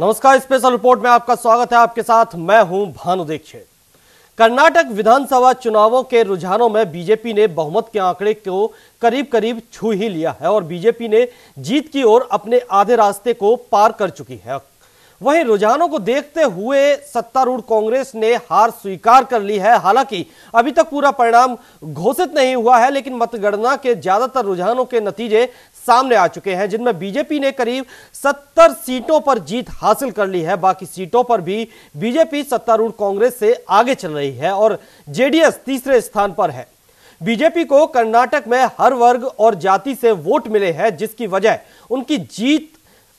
नमस्कार, special report में आपका स्वागत है। आपके साथ मैं हूं भानुदीक्षित। कर्नाटक विधानसभा चुनावों के रुझानों में बीजेपी ने बहुमत के आंकड़े को करीब करीब छू ही लिया है और बीजेपी ने जीत की ओर अपने आधे रास्ते को पार कर चुकी है। वहीं रुझानों को देखते हुए सत्तारूढ़ कांग्रेस ने हार स्वीकार कर ली है। हालांकि अभी तक पूरा परिणाम घोषित नहीं हुआ है, लेकिन मतगणना के ज्यादातर रुझानों के नतीजे सामने आ चुके हैं, जिनमें बीजेपी ने करीब 70 सीटों पर जीत हासिल कर ली है। बाकी सीटों पर भी बीजेपी सत्तारूढ़ कांग्रेस से आगे चल रही है और जेडीएस तीसरे स्थान पर है। बीजेपी को कर्नाटक में हर वर्ग और जाति से वोट मिले हैं, जिसकी वजह उनकी जीत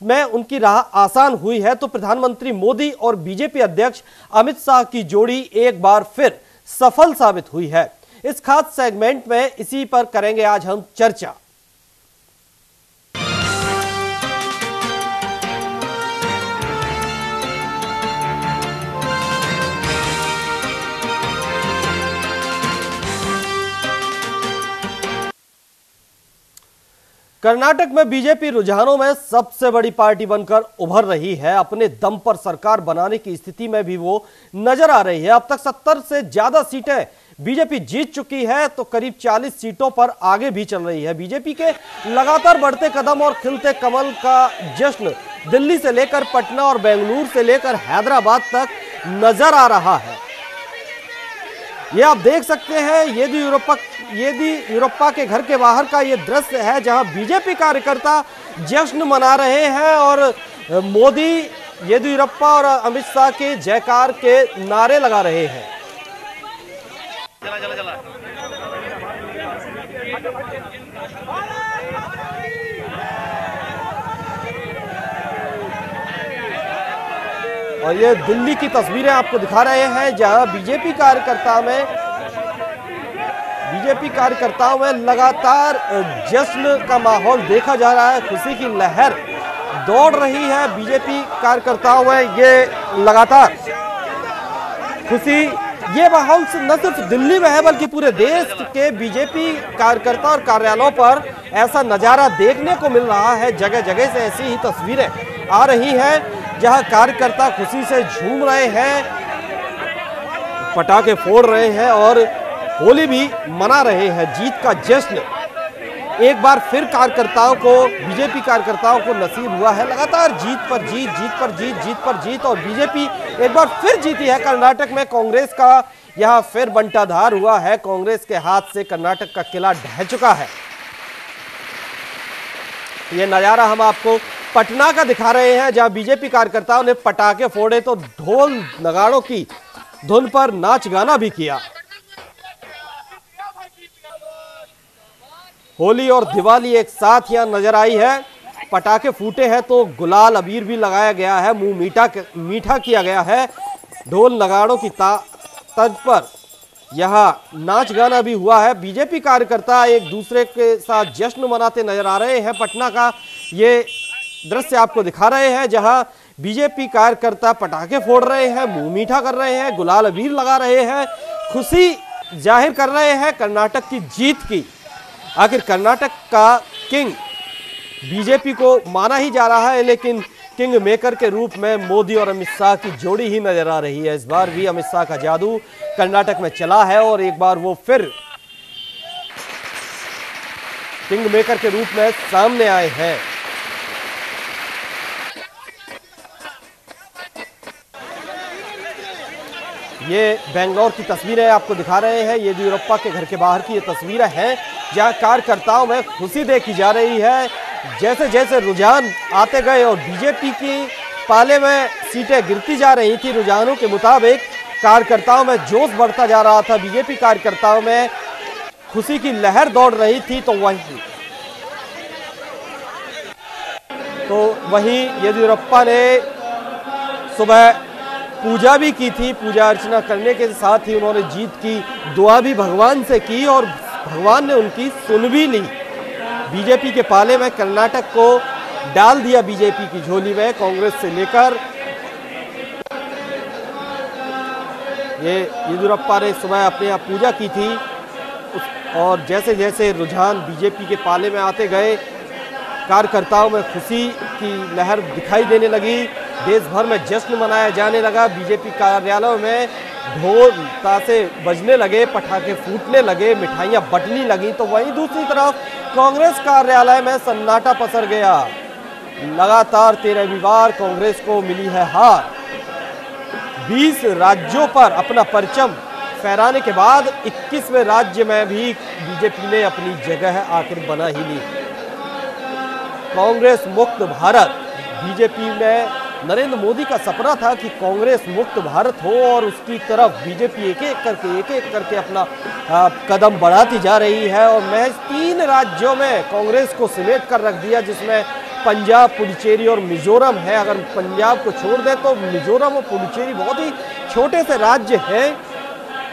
में उनकी राह आसान हुई है। तो प्रधानमंत्री मोदी और बीजेपी अध्यक्ष अमित शाह की जोड़ी एक बार फिर सफल साबित हुई है। इस खास सेगमेंट में इसी पर करेंगे आज हम चर्चा। कर्नाटक में बीजेपी रुझानों में सबसे बड़ी पार्टी बनकर उभर रही है। अपने दम पर सरकार बनाने की स्थिति में भी वो नजर आ रही है। अब तक 70 से ज्यादा सीटें बीजेपी जीत चुकी है, तो करीब 40 सीटों पर आगे भी चल रही है। बीजेपी के लगातार बढ़ते कदम और खिलते कमल का जश्न दिल्ली से लेकर पटना और बेंगलुरु से लेकर हैदराबाद तक नजर आ रहा है। ये आप देख सकते हैं येदियुरप्पा के घर के बाहर का ये दृश्य है, जहां बीजेपी कार्यकर्ता जश्न मना रहे हैं और मोदी, येदियुरप्पा और अमित शाह के जयकार के नारे लगा रहे हैं। और ये दिल्ली की तस्वीरें आपको दिखा रहे हैं, जहां बीजेपी कार्यकर्ताओं में लगातार जश्न का माहौल देखा जा रहा है। खुशी की लहर दौड़ रही है बीजेपी कार्यकर्ताओं में। ये लगातार खुशी, ये माहौल न सिर्फ दिल्ली में है बल्कि पूरे देश के बीजेपी कार्यकर्ता और कार्यालयों पर ऐसा नज़ारा देखने को मिल रहा है। जगह जगह से ऐसी ही तस्वीरें आ रही हैं, जहां कार्यकर्ता खुशी से झूम रहे हैं, पटाखे फोड़ रहे हैं और होली भी मना रहे हैं। जीत का जश्न एक बार फिर बीजेपी कार्यकर्ताओं को नसीब हुआ है। लगातार जीत पर जीत और बीजेपी एक बार फिर जीती है कर्नाटक में। कांग्रेस का यहां फिर बंटाधार हुआ है। कांग्रेस के हाथ से कर्नाटक का किला ढह चुका है। ये नज़ारा हम आपको पटना का दिखा रहे हैं, जहां बीजेपी कार्यकर्ताओं ने पटाखे फोड़े तो ढोल नगाड़ों की धुन पर नाच गाना भी किया। होली और दिवाली एक साथ यहां नजर आई है। पटाखे फूटे हैं तो गुलाल अबीर भी लगाया गया है, मुंह मीठा किया गया है। ढोल नगाड़ों की तर्ज पर यहाँ नाच गाना भी हुआ है। बीजेपी कार्यकर्ता एक दूसरे के साथ जश्न मनाते नजर आ रहे हैं। पटना का ये दृश्य आपको दिखा रहे हैं, जहां बीजेपी कार्यकर्ता पटाखे फोड़ रहे हैं, मुंह मीठा कर रहे हैं, गुलाल अबीर लगा रहे हैं, खुशी जाहिर कर रहे हैं कर्नाटक की जीत की। आखिर कर्नाटक का किंग बीजेपी को माना ही जा रहा है, लेकिन किंग मेकर के रूप में मोदी और अमित शाह की जोड़ी ही नजर आ रही है। इस बार भी अमित शाह का जादू कर्नाटक में चला है और एक बार वो फिर किंग मेकर के रूप में सामने आए हैं। ये बेंगलोर की तस्वीरें आपको दिखा रहे हैं। येदियुरप्पा के घर के बाहर की ये तस्वीरें हैं, जहां कार्यकर्ताओं में खुशी देखी जा रही है। जैसे जैसे रुझान आते गए और बीजेपी की पाले में सीटें गिरती जा रही थी, रुझानों के मुताबिक कार्यकर्ताओं में जोश बढ़ता जा रहा था। बीजेपी कार्यकर्ताओं में खुशी की लहर दौड़ रही थी, तो वहीं येदियुरप्पा ने सुबह पूजा भी की थी। पूजा अर्चना करने के साथ ही उन्होंने जीत की दुआ भी भगवान से की और भगवान ने उनकी सुन भी ली। बीजेपी के पाले में कर्नाटक को डाल दिया बीजेपी की झोली में, कांग्रेस से लेकर। ये येदियुरप्पा ने सुबह अपने यहाँ पूजा की थी और जैसे जैसे रुझान बीजेपी के पाले में आते गए, कार्यकर्ताओं में खुशी की लहर दिखाई देने लगी। देश भर में जश्न मनाया जाने लगा। बीजेपी कार्यालयों में ढोल ताशे बजने लगे, पटाखे फूटने लगे, मिठाइयां बंटनी लगी। तो वहीं दूसरी तरफ कांग्रेस कार्यालय में सन्नाटा पसर गया। लगातार 13वीं बार कांग्रेस को मिली है हार। 20 राज्यों पर अपना परचम फहराने के बाद 21वें राज्य में भी बीजेपी ने अपनी जगह आखिर बना ही ली। कांग्रेस मुक्त भारत, बीजेपी में नरेंद्र मोदी का सपना था कि कांग्रेस मुक्त भारत हो और उसकी तरफ बीजेपी एक एक करके अपना कदम बढ़ाती जा रही है। और महज 3 राज्यों में कांग्रेस को समेट कर रख दिया, जिसमें पंजाब, पुडुचेरी और मिजोरम है। अगर पंजाब को छोड़ दें तो मिजोरम और पुडुचेरी बहुत ही छोटे से राज्य हैं।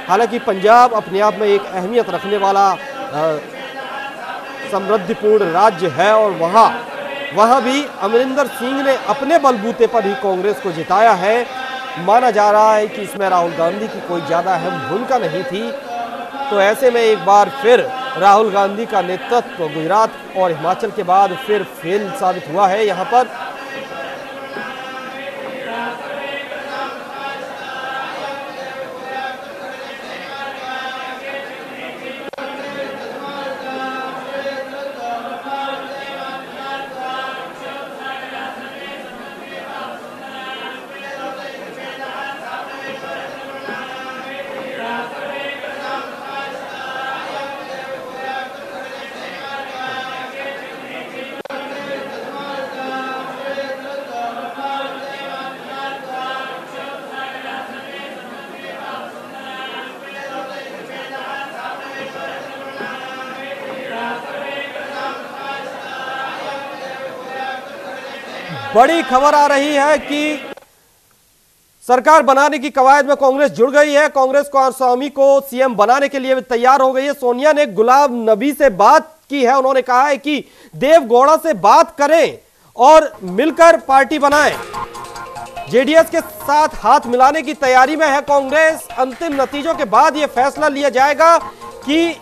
हालांकि पंजाब अपने आप में एक अहमियत रखने वाला समृद्धिपूर्ण राज्य है और वहाँ भी अमरिंदर सिंह ने अपने बलबूते पर ही कांग्रेस को जिताया है। माना जा रहा है कि इसमें राहुल गांधी की कोई ज़्यादा अहम भूमिका नहीं थी। तो ऐसे में एक बार फिर राहुल गांधी का नेतृत्व गुजरात और हिमाचल के बाद फिर फेल साबित हुआ है। यहाँ पर बड़ी खबर आ रही है कि सरकार बनाने की कवायद में कांग्रेस जुड़ गई है। कांग्रेस कुमार स्वामी को सीएम बनाने के लिए तैयार हो गई है। सोनिया ने गुलाम नबी से बात की है। उन्होंने कहा है कि देवगौड़ा से बात करें और मिलकर पार्टी बनाएं। जेडीएस के साथ हाथ मिलाने की तैयारी में है कांग्रेस। अंतिम नतीजों के बाद यह फैसला लिया जाएगा कि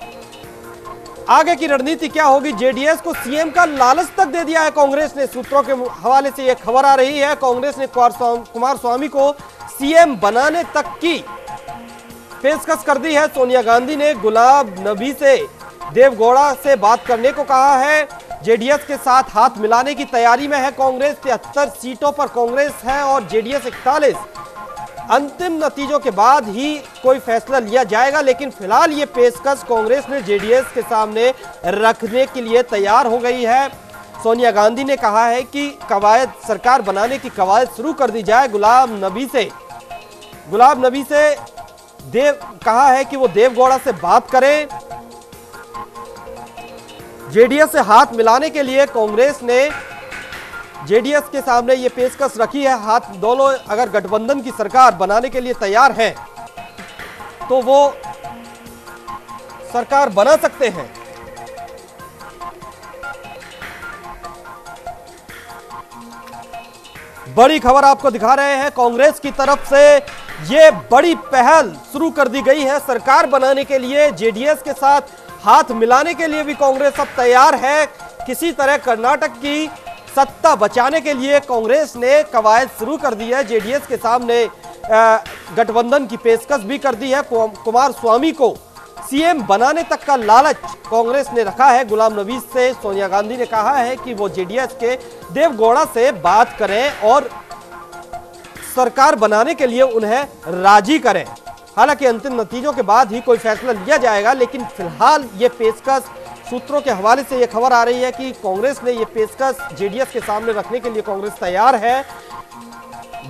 आगे की रणनीति क्या होगी। जेडीएस को सीएम का लालच तक दे दिया है कांग्रेस ने। सूत्रों के हवाले से यह खबर आ रही है। कांग्रेस ने कुमार स्वामी को सीएम बनाने तक की पेशकश कर दी है। सोनिया गांधी ने गुलाम नबी से देवगौड़ा से बात करने को कहा है। जेडीएस के साथ हाथ मिलाने की तैयारी में है कांग्रेस। 73 सीटों पर कांग्रेस है और जेडीएस 41। अंतिम नतीजों के बाद ही कोई फैसला लिया जाएगा, लेकिन फिलहाल ये पेशकश कांग्रेस ने जेडीएस के सामने रखने के लिए तैयार हो गई है। सोनिया गांधी ने कहा है कि कवायद, सरकार बनाने की कवायद शुरू कर दी जाए। गुलाम नबी से कहा है कि वो देवगौड़ा से बात करें। जेडीएस से हाथ मिलाने के लिए कांग्रेस ने जेडीएस के सामने ये पेशकश रखी है। हाथ दोनों अगर गठबंधन की सरकार बनाने के लिए तैयार हैं तो वो सरकार बना सकते हैं। बड़ी खबर आपको दिखा रहे हैं। कांग्रेस की तरफ से ये बड़ी पहल शुरू कर दी गई है सरकार बनाने के लिए। जेडीएस के साथ हाथ मिलाने के लिए भी कांग्रेस अब तैयार है। किसी तरह कर्नाटक की सत्ता बचाने के लिए कांग्रेस ने कवायद शुरू कर दी है। जेडीएस के सामने गठबंधन की पेशकश भी कर दी है। कुमार स्वामी को सीएम बनाने तक का लालच कांग्रेस ने रखा है। गुलाम नबी से सोनिया गांधी ने कहा है कि वो जेडीएस के देवगौड़ा से बात करें और सरकार बनाने के लिए उन्हें राजी करें। हालांकि अंतिम नतीजों के बाद ही कोई फैसला लिया जाएगा, लेकिन फिलहाल ये पेशकश, सूत्रों के हवाले से यह खबर आ रही है कि कांग्रेस ने यह पेशकश जेडीएस के सामने रखने के लिए कांग्रेस तैयार है।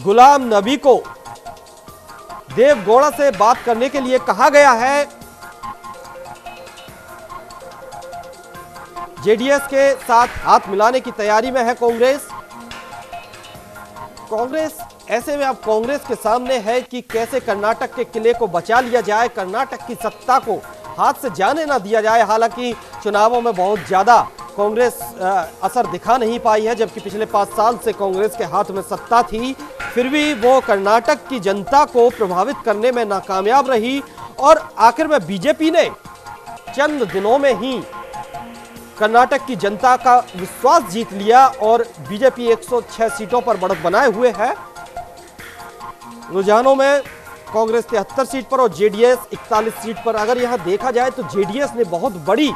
गुलाम नबी को देवगौड़ा से बात करने के लिए कहा गया है। जेडीएस के साथ हाथ मिलाने की तैयारी में है कांग्रेस। ऐसे में अब कांग्रेस के सामने है कि कैसे कर्नाटक के किले को बचा लिया जाए, कर्नाटक की सत्ता को हाथ से जाने ना दिया जाए। हालांकि चुनावों में बहुत ज़्यादा कांग्रेस असर दिखा नहीं पाई है, जबकि पिछले 5 साल से कांग्रेस के हाथ में सत्ता थी। फिर भी वो कर्नाटक की जनता को प्रभावित करने में नाकामयाब रही और आखिर में बीजेपी ने चंद दिनों में ही कर्नाटक की जनता का विश्वास जीत लिया और बीजेपी 106 सीटों पर बढ़त बनाए हुए है। रुझानों में कांग्रेस 73 सीट पर और जेडीएस 41 सीट पर। अगर यहां देखा जाए तो जेडीएस ने बहुत बड़ी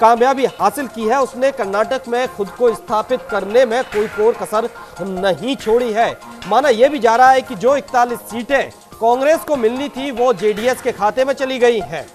कामयाबी हासिल की है। उसने कर्नाटक में खुद को स्थापित करने में कोई कोर कसर नहीं छोड़ी है। माना यह भी जा रहा है कि जो 41 सीटें कांग्रेस को मिलनी थी वो जेडीएस के खाते में चली गई हैं।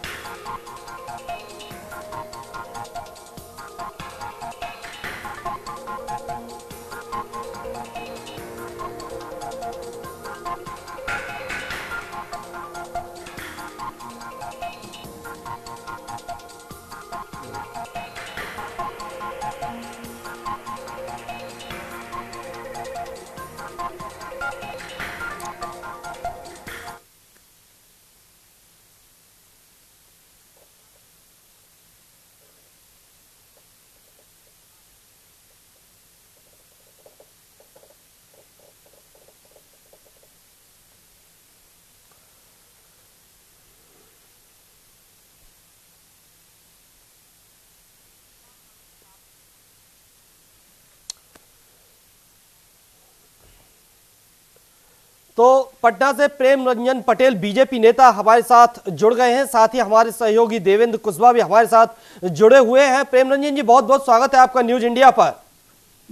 तो पटना से प्रेम रंजन पटेल बीजेपी नेता हमारे साथ जुड़ गए हैं। साथ ही हमारे सहयोगी देवेंद्र कुशवाहा भी हमारे साथ जुड़े हुए हैं। प्रेम रंजन जी, बहुत बहुत स्वागत है आपका न्यूज इंडिया पर।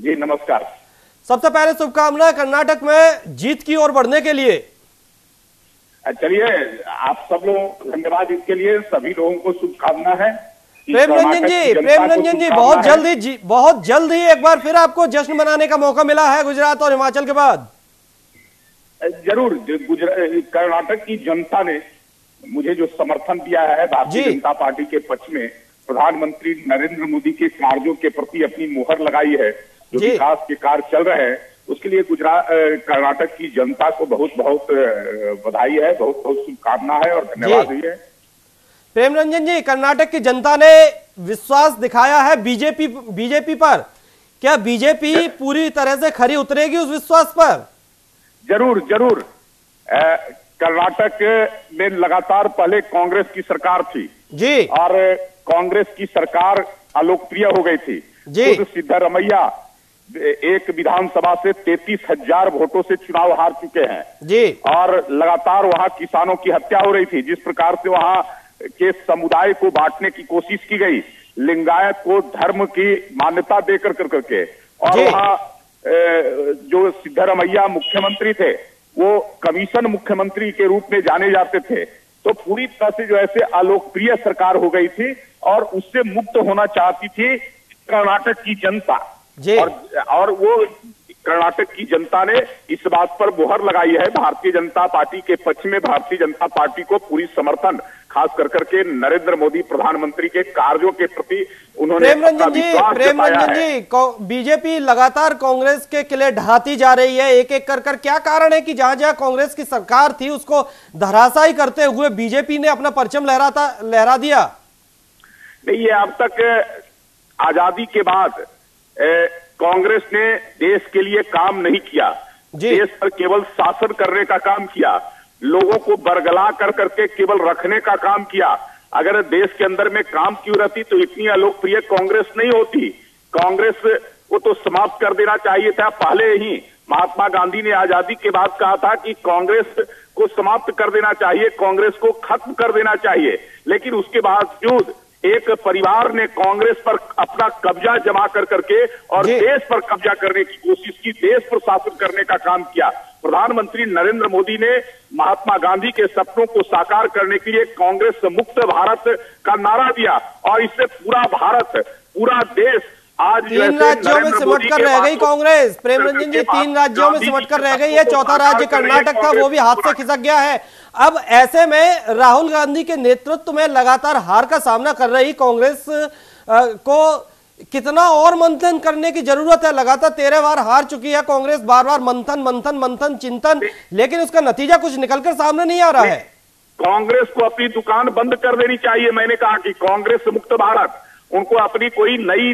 जी नमस्कार। सबसे पहले शुभकामनाएं कर्नाटक में जीत की ओर बढ़ने के लिए। चलिए आप सब लोग धन्यवाद, इसके लिए सभी लोगों को शुभकामना है। प्रेम रंजन जी बहुत जल्द ही एक बार फिर आपको जश्न मनाने का मौका मिला है गुजरात और हिमाचल के बाद। जरूर, कर्नाटक की जनता ने मुझे जो समर्थन दिया है भारतीय जनता पार्टी के पक्ष में, प्रधानमंत्री नरेंद्र मोदी के कार्यों के प्रति अपनी मोहर लगाई है, जो विकास के कार्य चल रहे हैं उसके लिए कर्नाटक की जनता को बहुत बहुत बधाई है, बहुत बहुत शुभकामना है और धन्यवाद भी है। प्रेम रंजन जी, कर्नाटक की जनता ने विश्वास दिखाया है बीजेपी पर, क्या बीजेपी पूरी तरह से खरी उतरेगी उस विश्वास पर? जरूर। कर्नाटक में लगातार पहले कांग्रेस की सरकार थी जी, और कांग्रेस की सरकार अलोकप्रिय हो गई थी। खुद सिद्धारमैया एक विधानसभा से 33,000 वोटों से चुनाव हार चुके हैं जी, और लगातार वहां किसानों की हत्या हो रही थी। जिस प्रकार से वहां के समुदाय को बांटने की कोशिश की गई, लिंगायत को धर्म की मान्यता देकर करके, और वहां जो सिद्धारमैया मुख्यमंत्री थे वो कमीशन मुख्यमंत्री के रूप में जाने जाते थे। तो पूरी तरह से जो ऐसे अलोकप्रिय सरकार हो गई थी और उससे मुक्त होना चाहती थी कर्नाटक की जनता, और वो कर्नाटक की जनता ने इस बात पर मोहर लगाई है। भारतीय जनता पार्टी के पक्ष में भारतीय जनता पार्टी को पूरी समर्थन, खास कर करके नरेंद्र मोदी प्रधानमंत्री के कार्यों के प्रति उन्होंने अपना विश्वास जताया है। बीजेपी लगातार कांग्रेस के किले ढहाती जा रही है एक एक कर, क्या कारण है कि जहां जहां कांग्रेस की सरकार थी उसको धराशायी करते हुए बीजेपी ने अपना परचम लहरा दिया? नहीं, ये अब तक आजादी के बाद कांग्रेस ने देश के लिए काम नहीं किया, देश पर केवल शासन करने का काम किया, लोगों को बरगला कर करके केवल रखने का काम किया। अगर देश के अंदर में काम क्यों रहती तो इतनी अलोकप्रिय कांग्रेस नहीं होती। कांग्रेस को तो समाप्त कर देना चाहिए था पहले ही। महात्मा गांधी ने आजादी के बाद कहा था कि कांग्रेस को समाप्त कर देना चाहिए, कांग्रेस को खत्म कर देना चाहिए, लेकिन उसके बावजूद एक परिवार ने कांग्रेस पर अपना कब्जा जमा कर करके और देश पर कब्जा करने की कोशिश की, देश पर शासन करने का काम किया। प्रधानमंत्री नरेंद्र मोदी ने महात्मा गांधी के सपनों को साकार करने के लिए कांग्रेस से मुक्त भारत का नारा दिया, और इससे पूरा भारत, पूरा देश आज 3 राज्यों में सिमट कर रह गई कांग्रेस। प्रेम रंजन जी, 3 राज्यों में सिमट कर रह गई है, 4था राज्य कर्नाटक था वो भी हाथ से खिसक गया है। अब ऐसे में राहुल गांधी के नेतृत्व में लगातार हार का सामना कर रही कांग्रेस को कितना और मंथन करने की जरूरत है? लगातार 13 बार हार चुकी है कांग्रेस, बार-बार मंथन चिंतन, लेकिन उसका नतीजा कुछ निकलकर सामने नहीं आ रहा है। कांग्रेस को अपनी दुकान बंद कर देनी चाहिए। मैंने कहा कि कांग्रेस मुक्त भारत, उनको अपनी कोई नई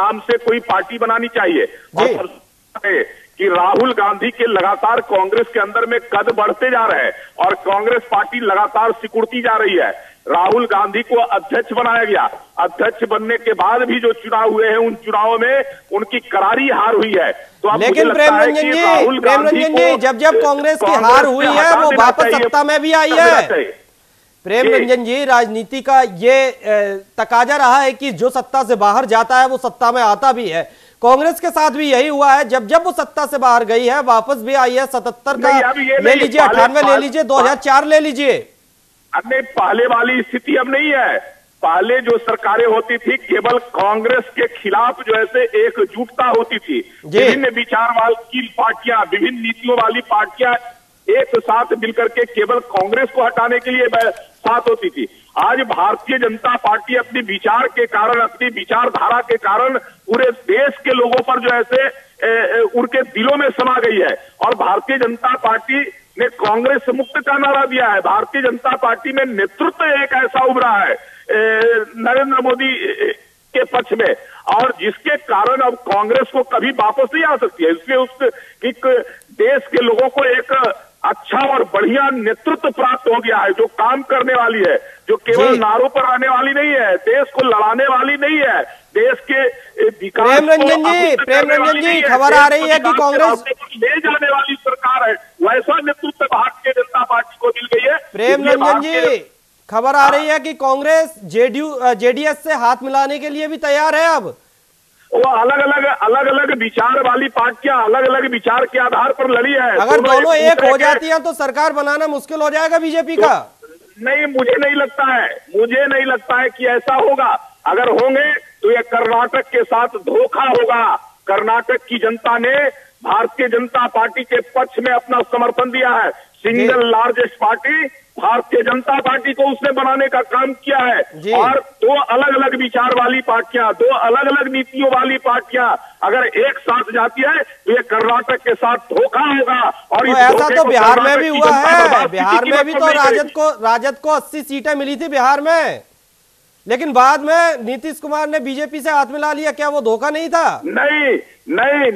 नाम से कोई पार्टी बनानी चाहिए। और कि राहुल गांधी के लगातार कांग्रेस के अंदर में कद बढ़ते जा रहे हैं और कांग्रेस पार्टी लगातार सिकुड़ती जा रही है। राहुल गांधी को अध्यक्ष बनाया गया। अध्यक्ष बनने के बाद भी जो चुनाव हुए हैं उन चुनावों में उनकी करारी हार हुई है। तो अब लेकिन प्रेम रंजन जी जब कांग्रेस की हार हुई है वो वापस सत्ता में भी आई है। प्रेम रंजन जी, राजनीति का ये तकाजा रहा है कि जो सत्ता से बाहर जाता है वो सत्ता में आता भी है। कांग्रेस के साथ भी यही हुआ है, जब जब वो सत्ता से बाहर गई है वापस भी आई है। 77 का ले लीजिए, 98 ले लीजिए, 2004 ले लीजिए। अब पहले वाली स्थिति अब नहीं है। पहले जो सरकारें होती थी केवल कांग्रेस के खिलाफ जो ऐसे एकजुटता होती थी, विभिन्न विचार वाली पार्टियां, विभिन्न नीतियों वाली पार्टियां एक साथ मिलकर के केवल कांग्रेस को हटाने के लिए साथ होती थी। आज भारतीय जनता पार्टी अपने विचार के कारण, अपनी विचारधारा के कारण पूरे देश के लोगों पर जो ऐसे उनके दिलों में समा गई है। और भारतीय जनता पार्टी ने कांग्रेस से मुक्त का नारा दिया है। भारतीय जनता पार्टी में नेतृत्व एक ऐसा उभरा है नरेंद्र मोदी के पक्ष में, और जिसके कारण अब कांग्रेस को कभी वापस नहीं आ सकती है। इसलिए उस देश के लोगों को एक अच्छा और बढ़िया नेतृत्व प्राप्त हो गया है जो काम करने वाली है, जो केवल नारों पर आने वाली नहीं है, देश को लड़ाने वाली नहीं है, देश के विकास। प्रेम रंजन जी खबर आ रही है कि कांग्रेस ले जाने वाली सरकार है, वैसा नेतृत्व भारतीय जनता पार्टी को मिल गई है। प्रेम रंजन जी, खबर आ रही है कि कांग्रेस जेडीएस से हाथ मिलाने के लिए भी तैयार है। अब वो अलग अलग विचार वाली पार्टियां अलग अलग विचार के आधार पर लड़ी है। अगर दोनों एक हो जाती है तो सरकार बनाना मुश्किल हो जाएगा बीजेपी का। नहीं, मुझे नहीं लगता है कि ऐसा होगा। अगर होंगे तो ये कर्नाटक के साथ धोखा होगा। कर्नाटक की जनता ने भारतीय जनता पार्टी के पक्ष में अपना समर्थन दिया है। Single largest party Bharatiya Janata party को उसने बनाने का काम किया है। और दो अलग अलग विचार वाली पार्टियां, दो अलग अलग नीतियों वाली पार्टियां अगर एक साथ जाती है तो ये कर्नाटक के साथ धोखा होगा। और तो ऐसा तो बिहार में भी हुआ है। बिहार में भी तो राजद को 80 सीटें मिली थी बिहार में, लेकिन बाद में नीतीश कुमार ने बीजेपी से हाथ मिला लिया। क्या वो धोखा नहीं था? नहीं,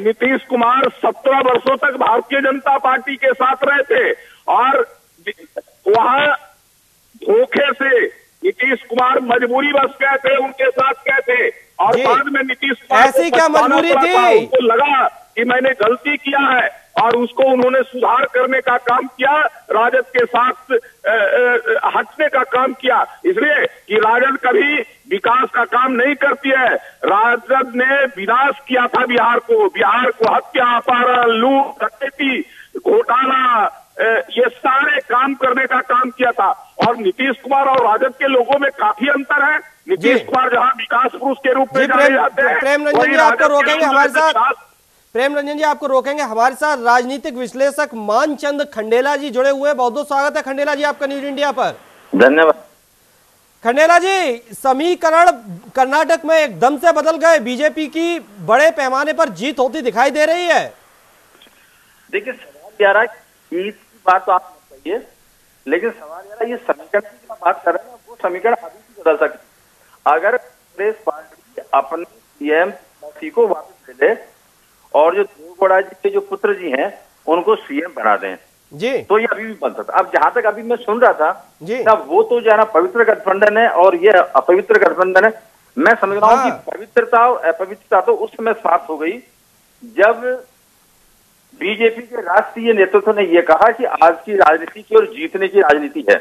नीतीश कुमार 17 वर्षों तक भारतीय जनता पार्टी के साथ रहे थे और वहां धोखे से नीतीश कुमार मजबूरी बस गए थे, उनके साथ गए थे। और बाद में नीतीश कुमार ऐसी क्या मजबूरी थी? उनको लगा कि मैंने गलती किया है और उसको उन्होंने सुधार करने का काम किया, राजद के साथ हटने का काम किया। इसलिए कि राजद कभी विकास का काम नहीं करती है। राजद ने विनाश किया था बिहार को। हत्या, अपहरण, लूट, डकैती, घोटाला, ये सारे काम करने का काम किया था। और नीतीश कुमार और राजद के लोगों में काफी अंतर है। नीतीश कुमार जहां विकास पुरुष के रूप में जाने जाते हैं। प्रेम रंजन जी आपको रोकेंगे। हमारे साथ राजनीतिक विश्लेषक मानचंद खंडेला जी जुड़े हुए। बहुत बहुत स्वागत है खंडेला जी आपका न्यूज इंडिया पर। धन्यवाद खंडेला जी। समीकरण कर्नाटक में एकदम से बदल गए, बीजेपी की बड़े पैमाने पर जीत होती दिखाई दे रही है। देखिए, सवाल जीत की बात तो आप बताइए, लेकिन सवाल यार ये समीकरण की जो बात कर रहे हैं वो समीकरण अभी भी बदल सकती है। अगर कांग्रेस पार्टी अपने सीएम पद को वापस ले ले और जो देवगौड़ा जी के जो पुत्र जी हैं उनको सीएम बना दें जी, तो ये अभी भी बन सकता। अब जहां तक अभी मैं सुन रहा था जी, वो तो जो है ना पवित्र गठबंधन है और ये अपवित्र गठबंधन है। मैं समझ रहा हूँ कि पवित्रता और अपवित्रता तो उस समय समाप्त हो गई जब बीजेपी के राष्ट्रीय नेतृत्व ने यह कहा कि आज की राजनीति की और जीतने की राजनीति है,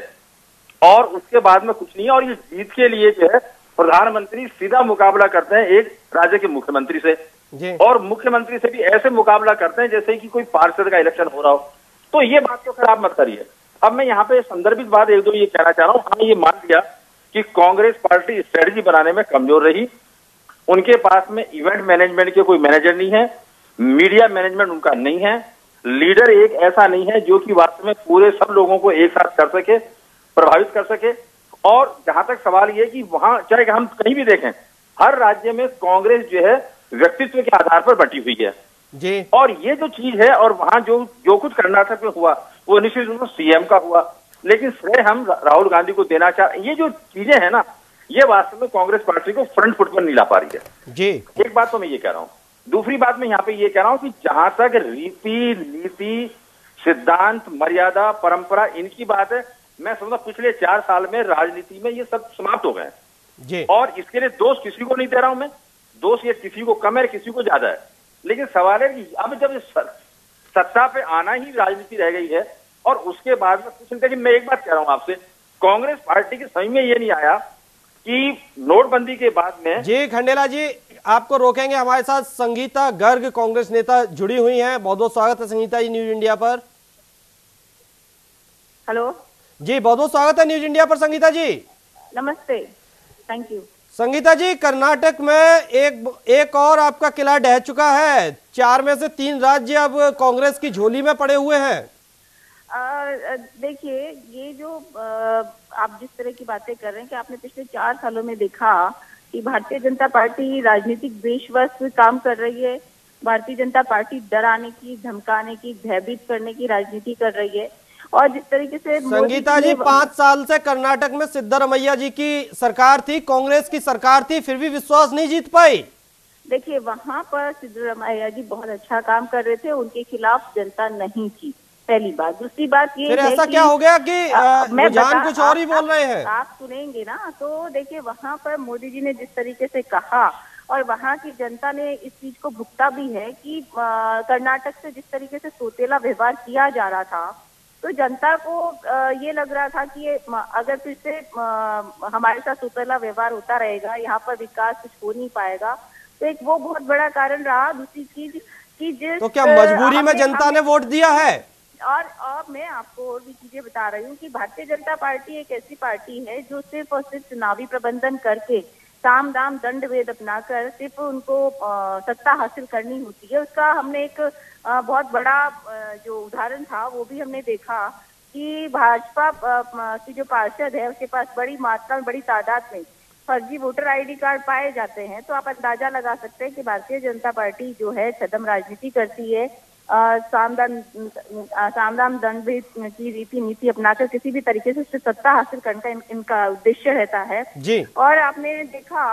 और उसके बाद में कुछ नहीं है। और ये जीत के लिए जो है प्रधानमंत्री सीधा मुकाबला करते हैं एक राज्य के मुख्यमंत्री से, और मुख्यमंत्री से भी ऐसे मुकाबला करते हैं जैसे कि कोई पार्षद का इलेक्शन हो रहा हो। तो ये बात तो खराब मत करिए। अब मैं यहाँ पे संदर्भित बात एक दो ये कहना चाह रहा हूँ। हमने ये मान लिया कि कांग्रेस पार्टी स्ट्रेटेजी बनाने में कमजोर रही, उनके पास में इवेंट मैनेजमेंट के कोई मैनेजर नहीं है, मीडिया मैनेजमेंट उनका नहीं है, लीडर एक ऐसा नहीं है जो कि वास्तव में पूरे सब लोगों को एक साथ कर सके, प्रभावित कर सके। और जहां तक सवाल यह कि वहां चाहे हम कहीं भी देखें हर राज्य में कांग्रेस जो है व्यक्तित्व के आधार पर बटी हुई है जी। और ये जो चीज है और वहां जो कुछ कर्नाटक में हुआ वो निश्चित रूप से सीएम का हुआ, लेकिन श्रेय हम राहुल गांधी को देना चाह। ये जो चीजें है ना ये वास्तव में कांग्रेस पार्टी को फ्रंट फुट पर नहीं ला पा रही है जी। एक बात तो मैं ये कह रहा हूँ। दूसरी बात मैं यहाँ पे ये कह रहा हूं कि जहां तक रीति नीति सिद्धांत मर्यादा परंपरा इनकी बात है, मैं समझता पिछले 4 साल में राजनीति में ये सब समाप्त हो गए। और इसके लिए दोष किसी को नहीं दे रहा हूं मैं, दोष ये किसी को कम है किसी को ज्यादा है, लेकिन सवाल है कि अब जब सत्ता पे आना ही राजनीति रह गई है और उसके बाद में कुछ नहीं। मैं एक बात कह रहा हूं आपसे, कांग्रेस पार्टी के समझ में ये नहीं आया कि नोटबंदी के बाद में। जी खंडेला जी आपको रोकेंगे, हमारे साथ संगीता गर्ग कांग्रेस नेता जुड़ी हुई हैं, बहुत बहुत स्वागत है संगीता जी न्यूज इंडिया पर। हेलो जी, बहुत बहुत स्वागत है न्यूज इंडिया पर संगीता जी। नमस्ते, थैंक यू। संगीता जी कर्नाटक में एक और आपका किला ढह चुका है, 4 में से 3 राज्य अब कांग्रेस की झोली में पड़े हुए हैं। देखिए ये जो आप जिस तरह की बातें कर रहे हैं कि आपने पिछले 4 सालों में देखा कि भारतीय जनता पार्टी राजनीतिक बेशवस काम कर रही है, भारतीय जनता पार्टी डराने की, धमकाने की, भयभीत करने की राजनीति कर रही है। और जिस तरीके से संगीता जी 5 साल से कर्नाटक में सिद्धारमैया जी की सरकार थी, कांग्रेस की सरकार थी, फिर भी विश्वास नहीं जीत पाई। देखिए वहाँ पर सिद्धारमैया जी बहुत अच्छा काम कर रहे थे, उनके खिलाफ जनता नहीं थी, पहली बात। दूसरी बात ये फिर ऐसा क्या हो गया कि जान कुछ और ही बोल रहे हैं। आप सुनेंगे ना तो देखिये वहाँ पर मोदी जी ने जिस तरीके से कहा और वहाँ की जनता ने इस चीज को भुगता भी है कि कर्नाटक से जिस तरीके से सोतेला व्यवहार किया जा रहा था, तो जनता को ये लग रहा था कि ये अगर फिर से हमारे साथ सुतला व्यवहार होता रहेगा, यहाँ पर विकास कुछ हो नहीं पाएगा, तो एक वो बहुत बड़ा कारण रहा। दूसरी चीज कि जिस तो क्या मजबूरी में जनता ने वोट दिया है। और अब मैं आपको और भी चीजें बता रही हूँ कि भारतीय जनता पार्टी एक ऐसी पार्टी है जो सिर्फ और सिर्फ चुनावी प्रबंधन करके, साम दाम दंड भेद अपनाकर सिर्फ उनको सत्ता हासिल करनी होती है। उसका हमने एक बहुत बड़ा जो उदाहरण था वो भी हमने देखा कि भाजपा की जो पार्षद है उसके पास बड़ी मात्रा में, बड़ी तादाद में फर्जी वोटर आईडी कार्ड पाए जाते हैं। तो आप अंदाजा लगा सकते हैं कि भारतीय जनता पार्टी जो है छद्म राजनीति करती है, साम दाम दंड भेद की रीति नीति अपनाकर किसी भी तरीके से सत्ता हासिल करने का इनका उद्देश्य रहता है जी। और आपने देखा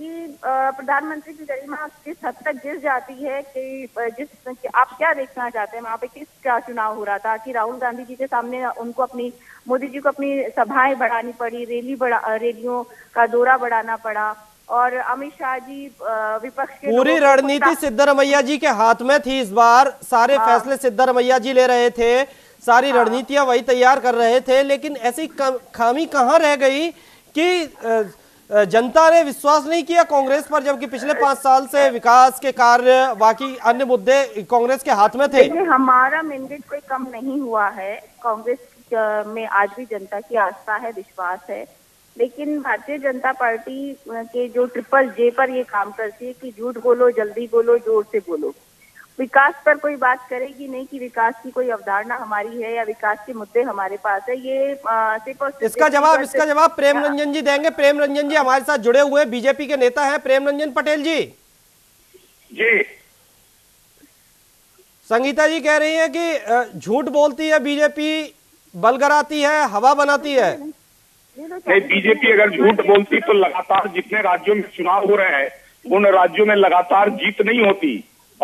कि प्रधानमंत्री की गरिमा किस हद तक गिर जाती है कि आप क्या देखना चाहते हैं। वहाँ पे क्या चुनाव हो रहा था कि राहुल गांधी जी के सामने उनको अपनी, मोदी जी को अपनी सभाएं बढ़ानी पड़ी, रैलियों का दौरा बढ़ाना पड़ा, और अमित शाह जी विपक्ष के पूरी रणनीति सिद्धारमैया जी के हाथ में थी इस बार। सारे फैसले सिद्धारमैया जी ले रहे थे, सारी रणनीतियां वही तैयार कर रहे थे, लेकिन ऐसी खामी कहां रह गई कि जनता ने विश्वास नहीं किया कांग्रेस पर, जबकि पिछले 5 साल से विकास के कार्य, बाकी अन्य मुद्दे कांग्रेस के हाथ में थे। हमारा मैंडेट कोई कम नहीं हुआ है, कांग्रेस में आज भी जनता की आस्था है, विश्वास है, लेकिन भारतीय जनता पार्टी के जो JJJ पर ये काम करती है कि झूठ बोलो, जल्दी बोलो, जोर से बोलो। विकास पर कोई बात करेगी नहीं कि विकास की कोई अवधारणा हमारी है या विकास के मुद्दे हमारे पास है। ये इसका जवाब प्रेम रंजन जी देंगे। प्रेम रंजन जी हमारे साथ जुड़े हुए बीजेपी के नेता हैं। प्रेम रंजन पटेल जी, जी संगीता जी कह रही है कि झूठ बोलती है बीजेपी, बलगराती है, हवा बनाती है। नहीं, बीजेपी अगर झूठ बोलती तो लगातार जितने राज्यों में चुनाव हो रहे हैं उन राज्यों में लगातार जीत नहीं होती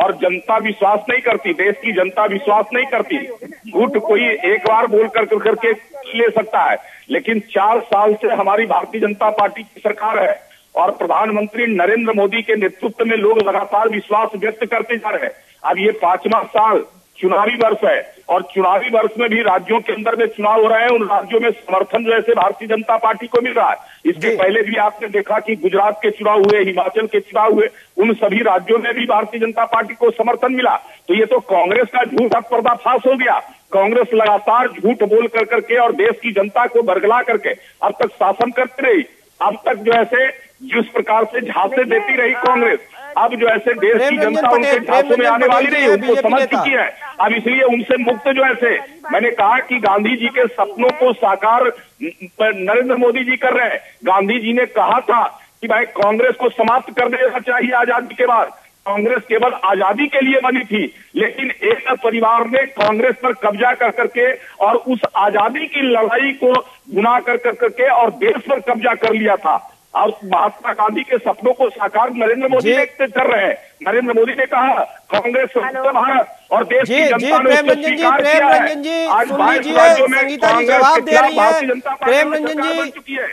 और जनता विश्वास नहीं करती, देश की जनता विश्वास नहीं करती। झूठ कोई एक बार बोल करके ले सकता है, लेकिन 4 साल से हमारी भारतीय जनता पार्टी की सरकार है और प्रधानमंत्री नरेंद्र मोदी के नेतृत्व में लोग लगातार विश्वास व्यक्त करते जा रहे हैं। अब ये 5वां साल चुनावी वर्ष है और चुनावी वर्ष में भी राज्यों के अंदर में चुनाव हो रहे हैं, उन राज्यों में समर्थन जैसे भारतीय जनता पार्टी को मिल रहा है। इसके पहले भी आपने देखा कि गुजरात के चुनाव हुए, हिमाचल के चुनाव हुए, उन सभी राज्यों में भी भारतीय जनता पार्टी को समर्थन मिला। तो ये तो कांग्रेस का झूठ अब पर्दाफाश हो गया। कांग्रेस लगातार झूठ बोल करके और देश की जनता को बरगला करके अब तक शासन करती रही। अब तक जो ऐसे जिस प्रकार से झांसे देती रही कांग्रेस, अब जो ऐसे देश की जनता उनके झांसों में आने वाली नहीं, उनको समझ चुकी है। अब इसलिए उनसे मुक्त जो ऐसे, मैंने कहा कि गांधी जी के सपनों को साकार नरेंद्र मोदी जी कर रहे हैं। गांधी जी ने कहा था कि भाई कांग्रेस को समाप्त कर देना चाहिए आजादी के बाद। कांग्रेस केवल आजादी के लिए बनी थी, लेकिन एक परिवार ने कांग्रेस पर कब्जा कर करके और उस आजादी की लड़ाई को गुना कर करके और देश पर कब्जा कर लिया था। और महात्मा गांधी के सपनों को साकार नरेंद्र मोदी कर रहे हैं। नरेंद्र मोदी ने कहा कांग्रेस स्वतंत्र भारत और देश की जनता ने स्वीकार किया है। आज बाईस राज्यों में कांग्रेस के खिलाफ भारतीय जनता पार्टी बन चुकी है।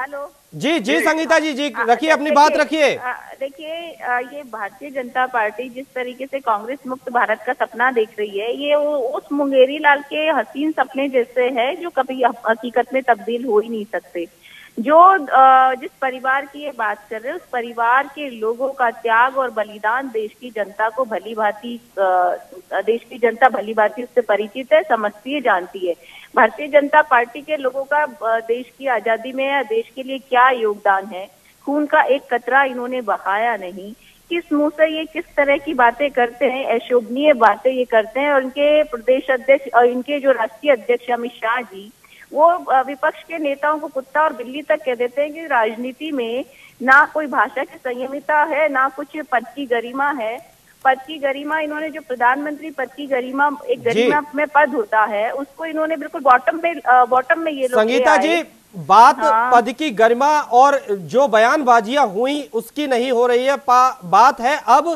हेलो जी जी संगीता जी जी रखिए अपनी बात रखिए। देखिए ये भारतीय जनता पार्टी जिस तरीके से कांग्रेस मुक्त भारत का सपना देख रही है, ये उस मुंगेरी लाल के हसीन सपने जैसे है जो कभी हकीकत में तब्दील हो ही नहीं सकते। जो जिस परिवार की ये बात कर रहे हैं उस परिवार के लोगों का त्याग और बलिदान देश की जनता को भलीभांति, देश की जनता भलीभांति उससे परिचित है, समझती है, जानती है। भारतीय जनता पार्टी के लोगों का देश की आजादी में या देश के लिए क्या योगदान है, खून का एक कतरा इन्होंने बहाया नहीं। किस मुंह से ये किस तरह की बातें करते हैं, अशोभनीय बातें ये करते हैं। और इनके प्रदेश अध्यक्ष और इनके जो राष्ट्रीय अध्यक्ष अमित शाह जी, वो विपक्ष के नेताओं को कुत्ता और बिल्ली तक कह देते हैं कि राजनीति में ना कोई भाषा की संयमिता है, ना कुछ पद की गरिमा है। पद की गरिमा इन्होंने जो प्रधानमंत्री पद की गरिमा, एक गरिमा में पद होता है, उसको इन्होंने बिल्कुल बॉटम में ये लोग। संगीता जी बात पद की गरिमा और जो बयानबाजियां हुई उसकी नहीं हो रही है, बात है अब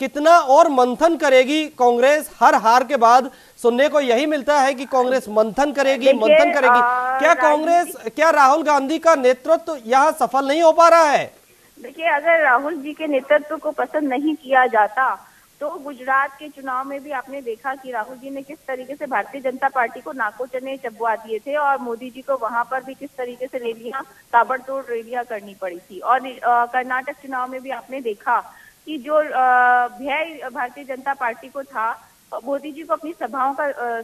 कितना और मंथन करेगी कांग्रेस। हर हार के बाद सुनने को यही मिलता है कि कांग्रेस मंथन करेगी। क्या कांग्रेस, क्या राहुल गांधी का नेतृत्व यहाँ सफल नहीं हो पा रहा है? देखिए अगर राहुल जी के नेतृत्व को पसंद नहीं किया जाता तो गुजरात के चुनाव में भी आपने देखा कि राहुल जी ने किस तरीके से भारतीय जनता पार्टी को नाको चने चबवा दिए थे और मोदी जी को वहां पर भी किस तरीके से रैलियां, ताबड़तोड़ रैलियां करनी पड़ी थी। और कर्नाटक चुनाव में भी आपने देखा कि जो भय भारतीय जनता पार्टी को था, मोदी जी को अपनी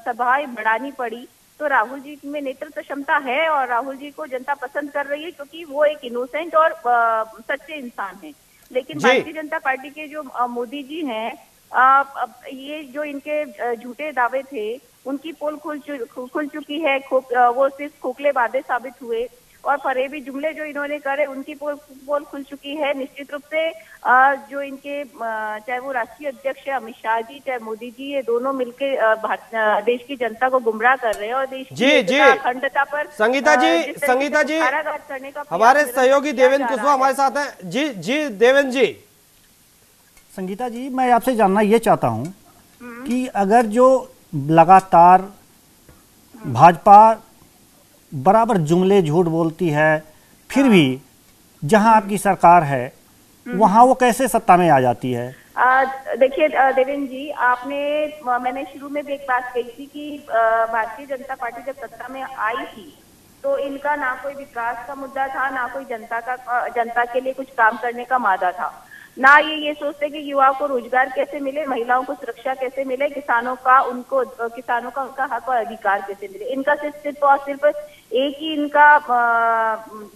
सभाएं बढ़ानी पड़ी। तो राहुल जी में नेतृत्व क्षमता है और राहुल जी को जनता पसंद कर रही है क्योंकि वो एक इनोसेंट और सच्चे इंसान हैं। लेकिन भारतीय जनता पार्टी के जो मोदी जी हैं, ये जो इनके झूठे दावे थे उनकी पोल खुल चुकी है। वो सिर्फ खोखले वादे साबित हुए और फरेबी जुमले जो इन्होंने करे उनकी पोल खुल चुकी है। निश्चित रूप से जो इनके चाहे वो राष्ट्रीय अध्यक्ष अमित शाह जी, चाहे मोदी जी, ये दोनों मिलके देश की जनता को गुमराह कर रहे हैं और देश की अखंडता पर संगीता जी हमारे सहयोगी देवेंद्र कुशवाहा हमारे साथ हैं। जी जी देवेंद्र जी। संगीता जी मैं आपसे जानना ये चाहता हूँ कि अगर जो लगातार भाजपा बराबर जुमले झूठ बोलती है, फिर भी जहां आपकी सरकार है वहां वो कैसे सत्ता में आ जाती है? देखिए देवेंद्र जी, मैंने शुरू में भी एक बात कही थी कि भारतीय जनता पार्टी जब सत्ता में आई थी तो इनका ना कोई विकास का मुद्दा था, ना कोई जनता के लिए कुछ काम करने का मादा था, ना ये सोचते कि युवाओं को रोजगार कैसे मिले, महिलाओं को सुरक्षा कैसे मिले, किसानों का उनका हक और अधिकार कैसे मिले। इनका सिर्फ और सिर्फ एक ही इनका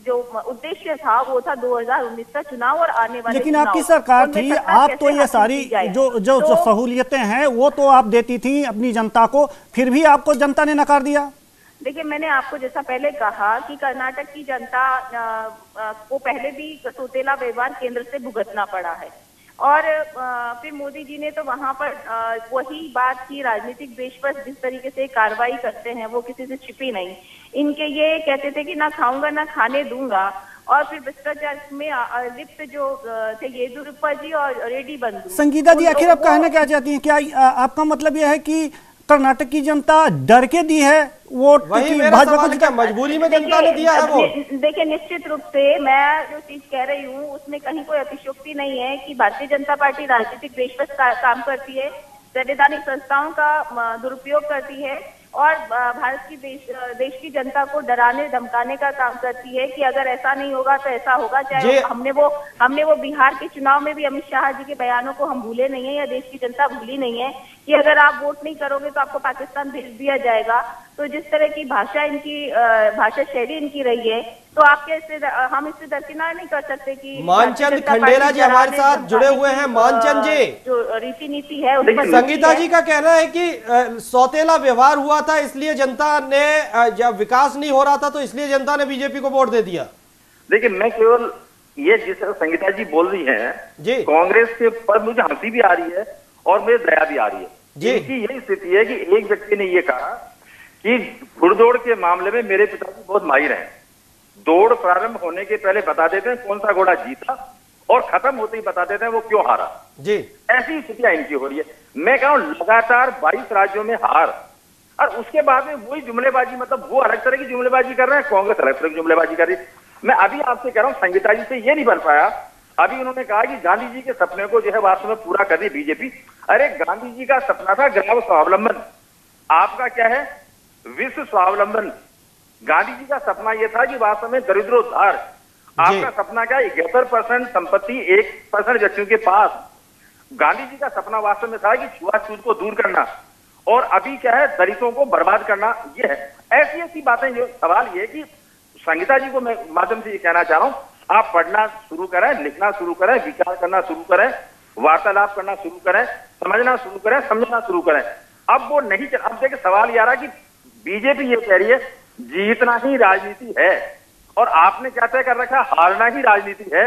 जो उद्देश्य था वो था 2019 का चुनाव और आने वाले। लेकिन आपकी सरकार थी, आप तो ये सारी जो सहूलियतें हैं वो तो आप देती थी अपनी जनता को, फिर भी आपको जनता ने नकार दिया। देखिए मैंने आपको जैसा पहले कहा कि कर्नाटक की जनता को पहले भी सौतेला व्यवहार केंद्र से भुगतना पड़ा है और फिर मोदी जी ने तो वहां पर वही बात की, राजनीतिक द्वेष पर जिस तरीके से कार्रवाई करते हैं वो किसी से छिपी नहीं। इनके ये कहते थे कि ना खाऊंगा ना खाने दूंगा और फिर भ्रष्टाचार में लिप्त जो थे येदियुरप्पा जी और रेड्डी बंधु। संगीता जी आखिर आप कहना क्या चाहती है? क्या आपका मतलब यह है की कर्नाटक की जनता डर के दी है वोट, भाजपा की मजबूरी में जनता ने दिया है वोट? देखिए निश्चित रूप से मैं जो चीज कह रही हूँ उसमें कहीं कोई अतिशयोक्ति नहीं है कि भारतीय जनता पार्टी राजनीतिक द्वेष पर काम करती है, संवैधानिक संस्थाओं का दुरुपयोग करती है और भारत की देश की जनता को डराने धमकाने का काम करती है कि अगर ऐसा नहीं होगा तो ऐसा होगा। चाहे हमने वो बिहार के चुनाव में भी अमित शाह जी के बयानों को हम भूले नहीं है या देश की जनता भूली नहीं है कि अगर आप वोट नहीं करोगे तो आपको पाकिस्तान भेज दिया जाएगा। तो जिस तरह की भाषा शैली इनकी रही है तो हम इससे दरकिनार नहीं कर सकते कि मानचंद खंडेला जी हमारे साथ जुड़े हुए हैं। मानचंद जी जो रीति नीति है उस पर संगीता जी का कहना है कि सौतेला व्यवहार हुआ था इसलिए जनता ने, जब विकास नहीं हो रहा था तो इसलिए जनता ने बीजेपी को वोट दे दिया। देखिए मैं केवल ये जिस तरह संगीता जी बोल रही है कांग्रेस के पर मुझे हंसी भी आ रही है और मुझे दया भी आ रही है। इनकी यही स्थिति है कि एक व्यक्ति ने ये कहा कि घुड़दौड़ के मामले में मेरे पिताजी बहुत माहिर हैं दौड़ प्रारंभ होने के पहले बता देते हैं कौन सा घोड़ा जीता और खत्म होते ही बता देते हैं वो क्यों हारा जी। ऐसी स्थितियां इनकी हो रही है। मैं कह रहा हूं लगातार 22 राज्यों में हार, और उसके बाद में वही जुमलेबाजी, मतलब वो अलग तरह की जुमलेबाजी कर रहे हैं, कांग्रेस अलग तरह की जुमलेबाजी कर रही है। मैं अभी आपसे कह रहा हूं, संगीता जी से ये नहीं बन पाया। अभी उन्होंने कहा कि गांधी जी के सपने को जो है वास्तव में पूरा कर रही बीजेपी। अरे गांधी जी का सपना था ग्राम स्वावलंबन, आपका क्या है विश्व स्वावलंबन। गांधी जी का सपना यह था कि वास्तव में दरिद्रोद्धार, आपका सपना क्या 71% संपत्ति 1% व्यक्तियों के पास। गांधी जी का सपना वास्तव में था कि छुआछूत को दूर करना, और अभी क्या है दलितों को बर्बाद करना। यह है ऐसी ऐसी बातें। जो सवाल ये कि संगीता जी को मैं माध्यम से ये कहना चाह रहा हूं, आप पढ़ना शुरू करें, लिखना शुरू करें, विचार करना शुरू करें, वार्तालाप करना शुरू करें, समझना शुरू करें, समझना शुरू करें। अब वो नहीं। अब देखिए सवाल ये आ रहा है कि बीजेपी ये कह रही है जीतना ही राजनीति है, और आपने क्या तय कर रखा हारना ही राजनीति है।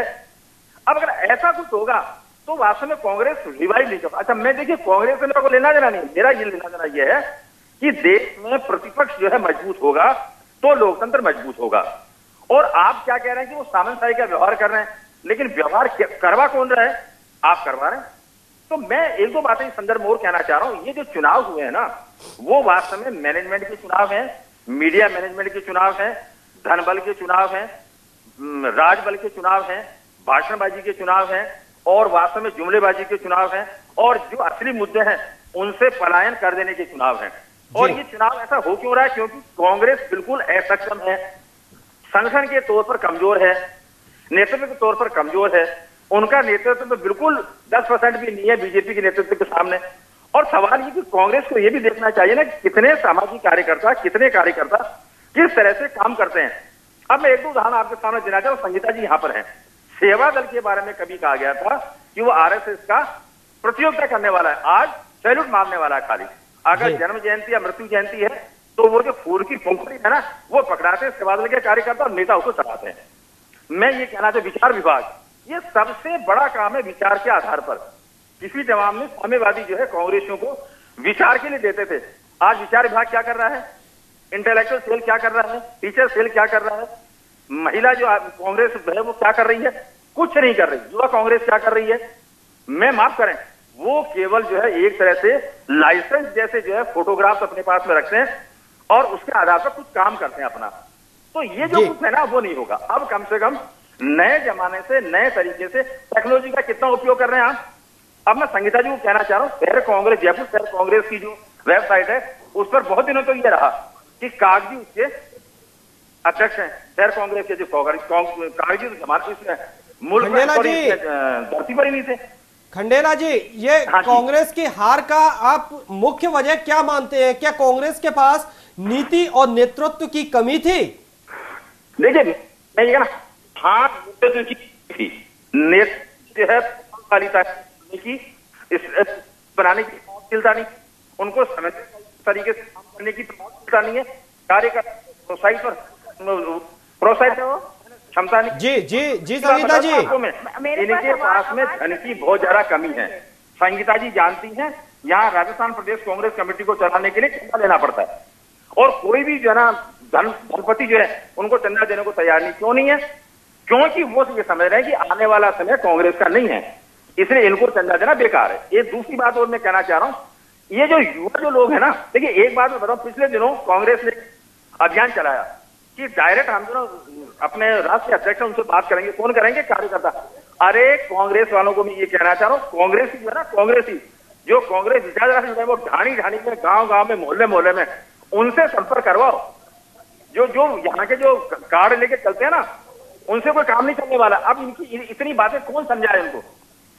अब अगर ऐसा कुछ होगा तो वास्तव में कांग्रेस रिवाइव नहीं कर। अच्छा मैं देखिए कांग्रेस से मेरे को लेना देना नहीं, मेरा ये लेना देना यह है कि देश में प्रतिपक्ष जो है मजबूत होगा तो लोकतंत्र मजबूत होगा। और आप क्या कह रहे हैं कि वो सामंतशाही का व्यवहार कर रहे हैं, लेकिन व्यवहार करवा कौन रहा है, आप करवा रहे हैं। तो मैं एक दो बातें इस संदर्भ में और कहना चाह रहा हूं। ये जो चुनाव हुए हैं ना, वो वास्तव में मैनेजमेंट के चुनाव है, मीडिया मैनेजमेंट के चुनाव है, धन बल के चुनाव है, राज बल के चुनाव है, भाषणबाजी के चुनाव है, और वास्तव में जुमलेबाजी के चुनाव हैं, और जो असली मुद्दे हैं उनसे पलायन कर देने के चुनाव हैं। और ये चुनाव ऐसा हो क्यों रहा है? क्योंकि कांग्रेस बिल्कुल असक्षम है, संगठन के तौर पर कमजोर है, नेतृत्व के तौर पर कमजोर है। उनका नेतृत्व तो बिल्कुल 10% भी नहीं है बीजेपी के नेतृत्व के सामने। और सवाल ये कि कांग्रेस को यह भी देखना चाहिए ना कि कितने सामाजिक कार्यकर्ता, कितने कार्यकर्ता किस तरह से काम करते हैं। अब मैं एक दो उदाहरण आपके सामने देना चाहूँ। संगीता जी यहाँ पर है। सेवा दल के बारे में कभी कहा गया था कि वो आरएसएस का प्रतियोगिता करने वाला है, आज सैल्यूट मारने वाला है खाली। अगर जन्म जयंती या मृत्यु जयंती है तो वो जो फूल की पंखुड़ी है ना, वो पकड़ाते हैं सेवा दल के कार्यकर्ता और नेता उसको चलाते हैं। मैं ये कहना चाहता, विचार विभाग ये सबसे बड़ा काम है। विचार के आधार पर किसी जवाब में साम्यवादी जो है कांग्रेसियों को विचार के लिए देते थे, आज विचार विभाग क्या कर रहा है, इंटेलेक्चुअल सेल क्या कर रहा है, टीचर सेल क्या कर रहा है, महिला जो कांग्रेस है वो क्या कर रही है, कुछ नहीं कर रही। युवा कांग्रेस क्या कर रही है, मैं माफ करें, वो केवल जो है एक तरह से लाइसेंस जैसे जो है फोटोग्राफ्स अपने पास में रखते हैं और उसके आधार पर कुछ काम करते हैं अपना। तो ये जो कुछ है ना वो नहीं होगा। अब कम से कम नए जमाने से, नए तरीके से टेक्नोलॉजी का कितना उपयोग कर रहे हैं आप। अब मैं संगीता जी को कहना चाह रहा हूँ, शहर कांग्रेस, जयपुर शहर कांग्रेस की जो वेबसाइट है उस पर बहुत दिनों तो यह रहा कि कागजी उसके अध्यक्ष हैं शहर कांग्रेस के, जो कांग्रेस जमात इसमें मुल्क धरती पर ही नहीं थे। खंडेला जी, ये कांग्रेस की हार का आप मुख्य वजह क्या मानते हैं? क्या कांग्रेस के पास नीति और नेतृत्व की कमी थी? देखिए मैं ये कहना, हार नेतृत्व की थी, नेतृत्व जो है वालीता की इस बनाने की चिंता नहीं, उनको समय तरीके से काम करने की चिंता नहीं है, कार्यकर्ता सोसाइटी पर प्रोसेस क्षमता नहीं। जी जी जी संगीता जी, इनके पास में धन की बहुत ज्यादा कमी है। संगीता जी जानती हैं, यहाँ राजस्थान प्रदेश कांग्रेस कमेटी को चलाने के लिए चंदा लेना पड़ता है, और कोई भी जो है ना धनपति जो है उनको चंदा देने को तैयार नहीं। क्यों नहीं है? क्योंकि वो ये समझ रहे हैं कि आने वाला समय कांग्रेस का नहीं है, इसलिए इनको चंदा देना बेकार है। एक दूसरी बात और मैं कहना चाह रहा हूँ, ये जो युवा जो लोग है ना, देखिए एक बात मैं बताऊँ, पिछले दिनों कांग्रेस ने अभियान चलाया कि डायरेक्ट हम दोनों अपने राष्ट्रीय अध्यक्ष उनसे बात करेंगे, फोन करेंगे कार्यकर्ता। अरे कांग्रेस वालों को मैं ये कहना चाह रहा हूँ, कांग्रेस ही जो है ना, कांग्रेस ही जो कांग्रेस विचारधारा से वो ढाणी ढाणी में, गांव गांव में, मोहल्ले मोहल्ले में उनसे संपर्क करवाओ। जो जो यहाँ के जो कार्ड लेके चलते हैं ना, उनसे कोई काम नहीं चलने वाला। अब इनकी इतनी बातें कौन समझाए इनको?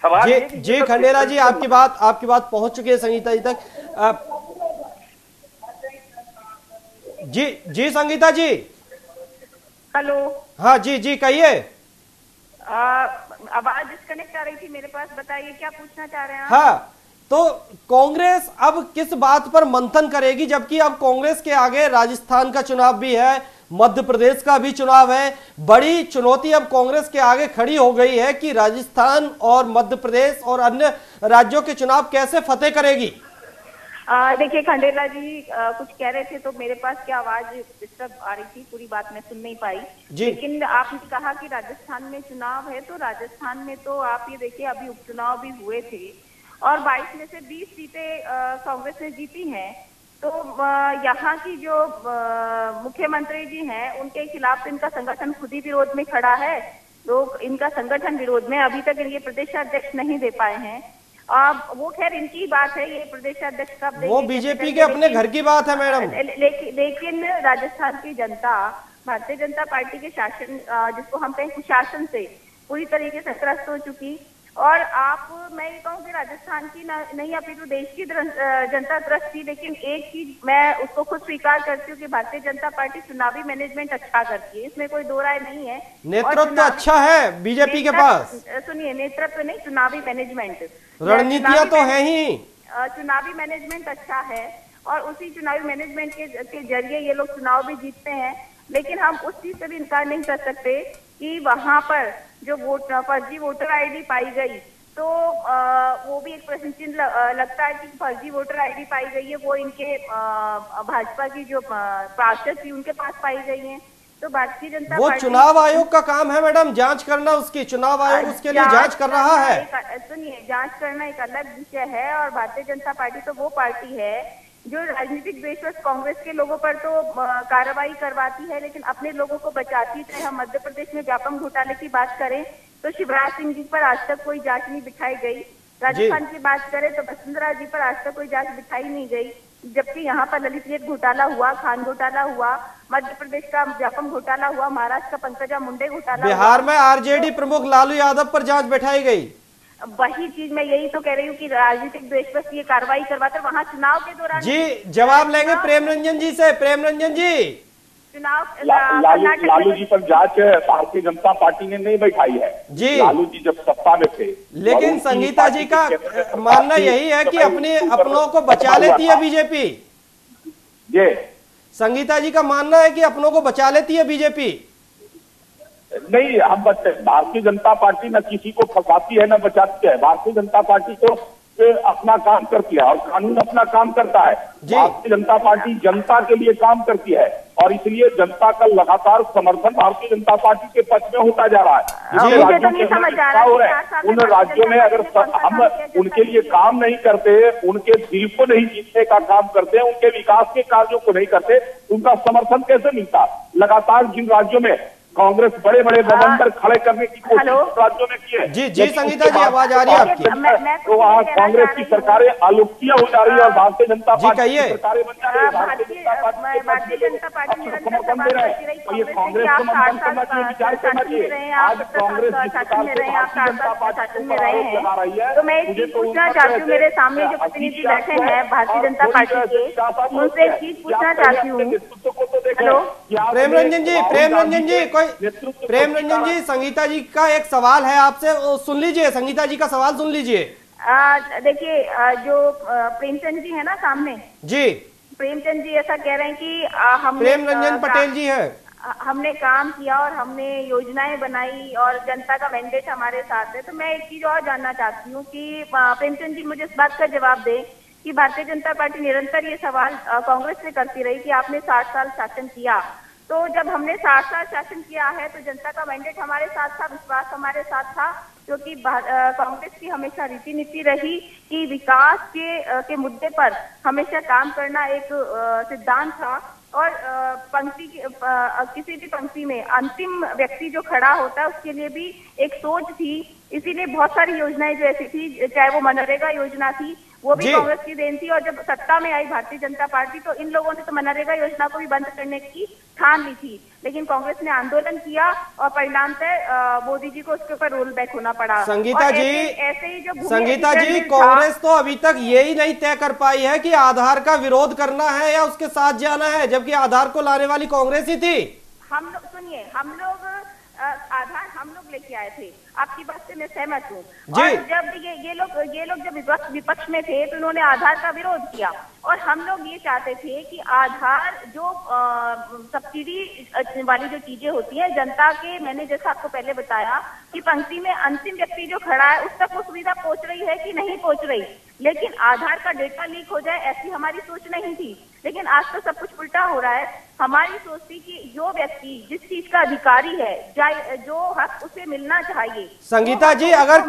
सवाल जी खंडेला जी, आपकी बात पहुंच चुकी है संगीता जी तक। जी जी संगीता जी, हेलो। हाँ जी जी कहिए। आवाज डिस्कनेक्ट आ रही थी मेरे पास, बताइए क्या पूछना चाह रहे हैं आप? हाँ, तो कांग्रेस अब किस बात पर मंथन करेगी, जबकि अब कांग्रेस के आगे राजस्थान का चुनाव भी है, मध्य प्रदेश का भी चुनाव है। बड़ी चुनौती अब कांग्रेस के आगे खड़ी हो गई है कि राजस्थान और मध्य प्रदेश और अन्य राज्यों के चुनाव कैसे फतेह करेगी। देखिए खंडेला जी कुछ कह रहे थे तो मेरे पास क्या आवाज डिस्टर्ब आ रही थी, पूरी बात मैं सुन नहीं पाई। लेकिन आपने कहा कि राजस्थान में चुनाव है, तो राजस्थान में तो आप ये देखिए अभी उपचुनाव भी हुए थे और 22 में से 20 सीटें कांग्रेस ने जीती हैं। तो यहाँ की जो मुख्यमंत्री जी हैं उनके खिलाफ तो इनका संगठन खुद ही विरोध में खड़ा है, लोग इनका संगठन विरोध में। अभी तक ये प्रदेशाध्यक्ष नहीं दे पाए हैं। वो खैर इनकी बात है, ये प्रदेशाध्यक्ष का वो बीजेपी के अपने घर की बात है मैडम। लेकिन राजस्थान की जनता भारतीय जनता पार्टी के शासन, जिसको हम कहें कुशासन, से पूरी तरीके से त्रस्त हो चुकी। और आप, मैं ये कहूँ कि राजस्थान की नहीं अभी तो देश की जनता त्रस्त थी, लेकिन एक चीज मैं उसको खुद स्वीकार करती हूँ कि भारतीय जनता पार्टी चुनावी मैनेजमेंट अच्छा करती है, इसमें कोई दो राय नहीं है। नेतृत्व अच्छा है बीजेपी के पास। सुनिए, नेतृत्व नहीं, चुनावी मैनेजमेंट, रणनीतियाँ तो है ही, चुनावी मैनेजमेंट अच्छा है और उसी चुनावी मैनेजमेंट के जरिए ये लोग चुनाव भी जीतते हैं। लेकिन हम उस चीज से भी इनकार नहीं कर सकते कि वहाँ पर जो वोट फर्जी वोटर आईडी पाई गई, तो वो भी एक प्रश्न चिन्ह लगता है कि फर्जी वोटर आईडी पाई गई है, वो इनके भाजपा की जो प्रार्थक थी उनके पास पाई गई है। तो भारतीय जनता वो चुनाव आयोग का काम है मैडम जांच करना, उसकी चुनाव आयोग उसके लिए जांच कर रहा है। सुनिए, जांच करना एक अलग विषय है और भारतीय जनता पार्टी तो वो पार्टी है जो राजनीतिक द्वेष कांग्रेस के लोगों पर तो कार्रवाई करवाती है लेकिन अपने लोगों को बचाती है। चाहे हम मध्य प्रदेश में व्यापम घोटाले की बात करें तो शिवराज सिंह जी पर आज तक कोई जांच नहीं बिठाई गई, राजस्थान की बात करें तो वसुंधरा जी पर आज तक कोई जांच बिठाई नहीं गई, जबकि यहाँ पर ललित रेड्डी घोटाला हुआ, खान घोटाला हुआ, मध्य प्रदेश का व्यापम घोटाला हुआ, महाराष्ट्र का पंकजा मुंडे घोटाला, बिहार में आरजेडी प्रमुख लालू यादव पर जांच बैठाई गई। वही चीज मैं यही तो कह रही हूँ कि राजनीतिक द्वेष पर ये कार्रवाई करवाते वहाँ चुनाव के दौरान। जी जवाब लेंगे प्रेम रंजन जी से। प्रेम रंजन जी, चुनाव लालू जी पर जांच भारतीय जनता पार्टी ने नहीं बैठाई है जी, लालू जी जब सत्ता में थे। लेकिन संगीता जी का मानना यही है कि अपने अपनों को बचा लेती है बीजेपी। जी संगीता जी का मानना है कि अपनों को बचा लेती है बीजेपी। नहीं, हम बचते, भारतीय जनता पार्टी न किसी को फंसाती है न बचाती है, भारतीय जनता पार्टी तो अपना काम करती है और कानून अपना काम करता है। भारतीय जनता पार्टी जनता के लिए काम करती है और इसलिए जनता का लगातार समर्थन भारतीय जनता पार्टी के पक्ष में होता जा रहा है। उन राज्यों में अगर हम उनके लिए काम नहीं करते, उनके दिल को नहीं जीतने का काम करते, उनके विकास के कार्यों को नहीं करते, उनका समर्थन कैसे मिलता? लगातार जिन राज्यों में कांग्रेस बड़े बड़े गवर्नर खड़े करने की कोशिश राज्यों में की है। जी जी संगीता जी, आवाज आ रही है आपकी। तो वहाँ कांग्रेस की सरकारें आलोकिया हो जा रही है और भारतीय जनता पार्टी की सरकारें बन जा रही है, भारतीय जनता पार्टी समर्थन दे रहे हैं और ये कांग्रेस को समर्थन करना चाहिए, विचार करना चाहिए। आज कांग्रेस भारतीय जनता पार्टी में रहे हैं तो मैं ये पूछना चाहती हूँ, मेरे सामने जो प्रतिनिधि बैठे हैं भारतीय जनता पार्टी के, उनसे चीज पूछना चाहती हूँ। प्रेम रंजन जी, प्रेम रंजन जी, प्रेम रंजन जी, संगीता जी का एक सवाल है आपसे, सुन लीजिए। संगीता जी का सवाल सुन लीजिए। देखिए जो प्रेमचंद जी है ना सामने, जी प्रेमचंद जी ऐसा कह रहे हैं कि हम प्रेम रंजन पटेल जी है, हमने काम किया और हमने योजनाएं बनाई और जनता का मैंडेट हमारे साथ है। तो मैं एक चीज और जानना चाहती हूँ कि प्रेमचंद जी मुझे इस बात का जवाब दे कि भारतीय जनता पार्टी निरंतर ये सवाल कांग्रेस से करती रही कि आपने 60 साल शासन किया, तो जब हमने 60 साल शासन किया है तो जनता का मैंडेट हमारे साथ था, विश्वास हमारे साथ था, क्योंकि कांग्रेस की हमेशा रीति नीति रही कि विकास के मुद्दे पर हमेशा काम करना एक सिद्धांत था। और किसी भी पंक्ति में अंतिम व्यक्ति जो खड़ा होता है उसके लिए भी एक सोच थी, इसीलिए बहुत सारी योजनाएं जो ऐसी थी, चाहे वो मनरेगा योजना थी, वो भी कांग्रेस की देन थी। और जब सत्ता में आई भारतीय जनता पार्टी तो इन लोगों ने तो मनरेगा योजना को भी बंद करने की ठान ली थी, लेकिन कांग्रेस ने आंदोलन किया और परिणामतः मोदी जी को उसके ऊपर रोल बैक होना पड़ा। संगीता जी, ऐसे ही जो संगीता जी, कांग्रेस तो अभी तक यही नहीं तय कर पाई है कि आधार का विरोध करना है या उसके साथ जाना है, जबकि आधार को लाने वाली कांग्रेस ही थी। हम लोग, सुनिए, हम लोग आधार हम लोग लेके आए थे, आपकी बात से मैं सहमत हूँ। और जब ये लोग जब विपक्ष में थे तो उन्होंने आधार का विरोध किया और हम लोग ये चाहते थे कि आधार जो सब्सिडी वाली जो चीजें होती हैं जनता के, मैंने जैसा आपको पहले बताया कि पंक्ति में अंतिम व्यक्ति जो खड़ा है उस तक वो सुविधा पहुंच रही है कि नहीं पहुंच रही, लेकिन आधार का डेटा लीक हो जाए ऐसी हमारी सोच नहीं थी, लेकिन आज तो सब कुछ उल्टा हो रहा है। हमारी सोच थी कि जो व्यक्ति जिस चीज का अधिकारी है जो हक उसे मिलना चाहिए। संगीता जी, अगर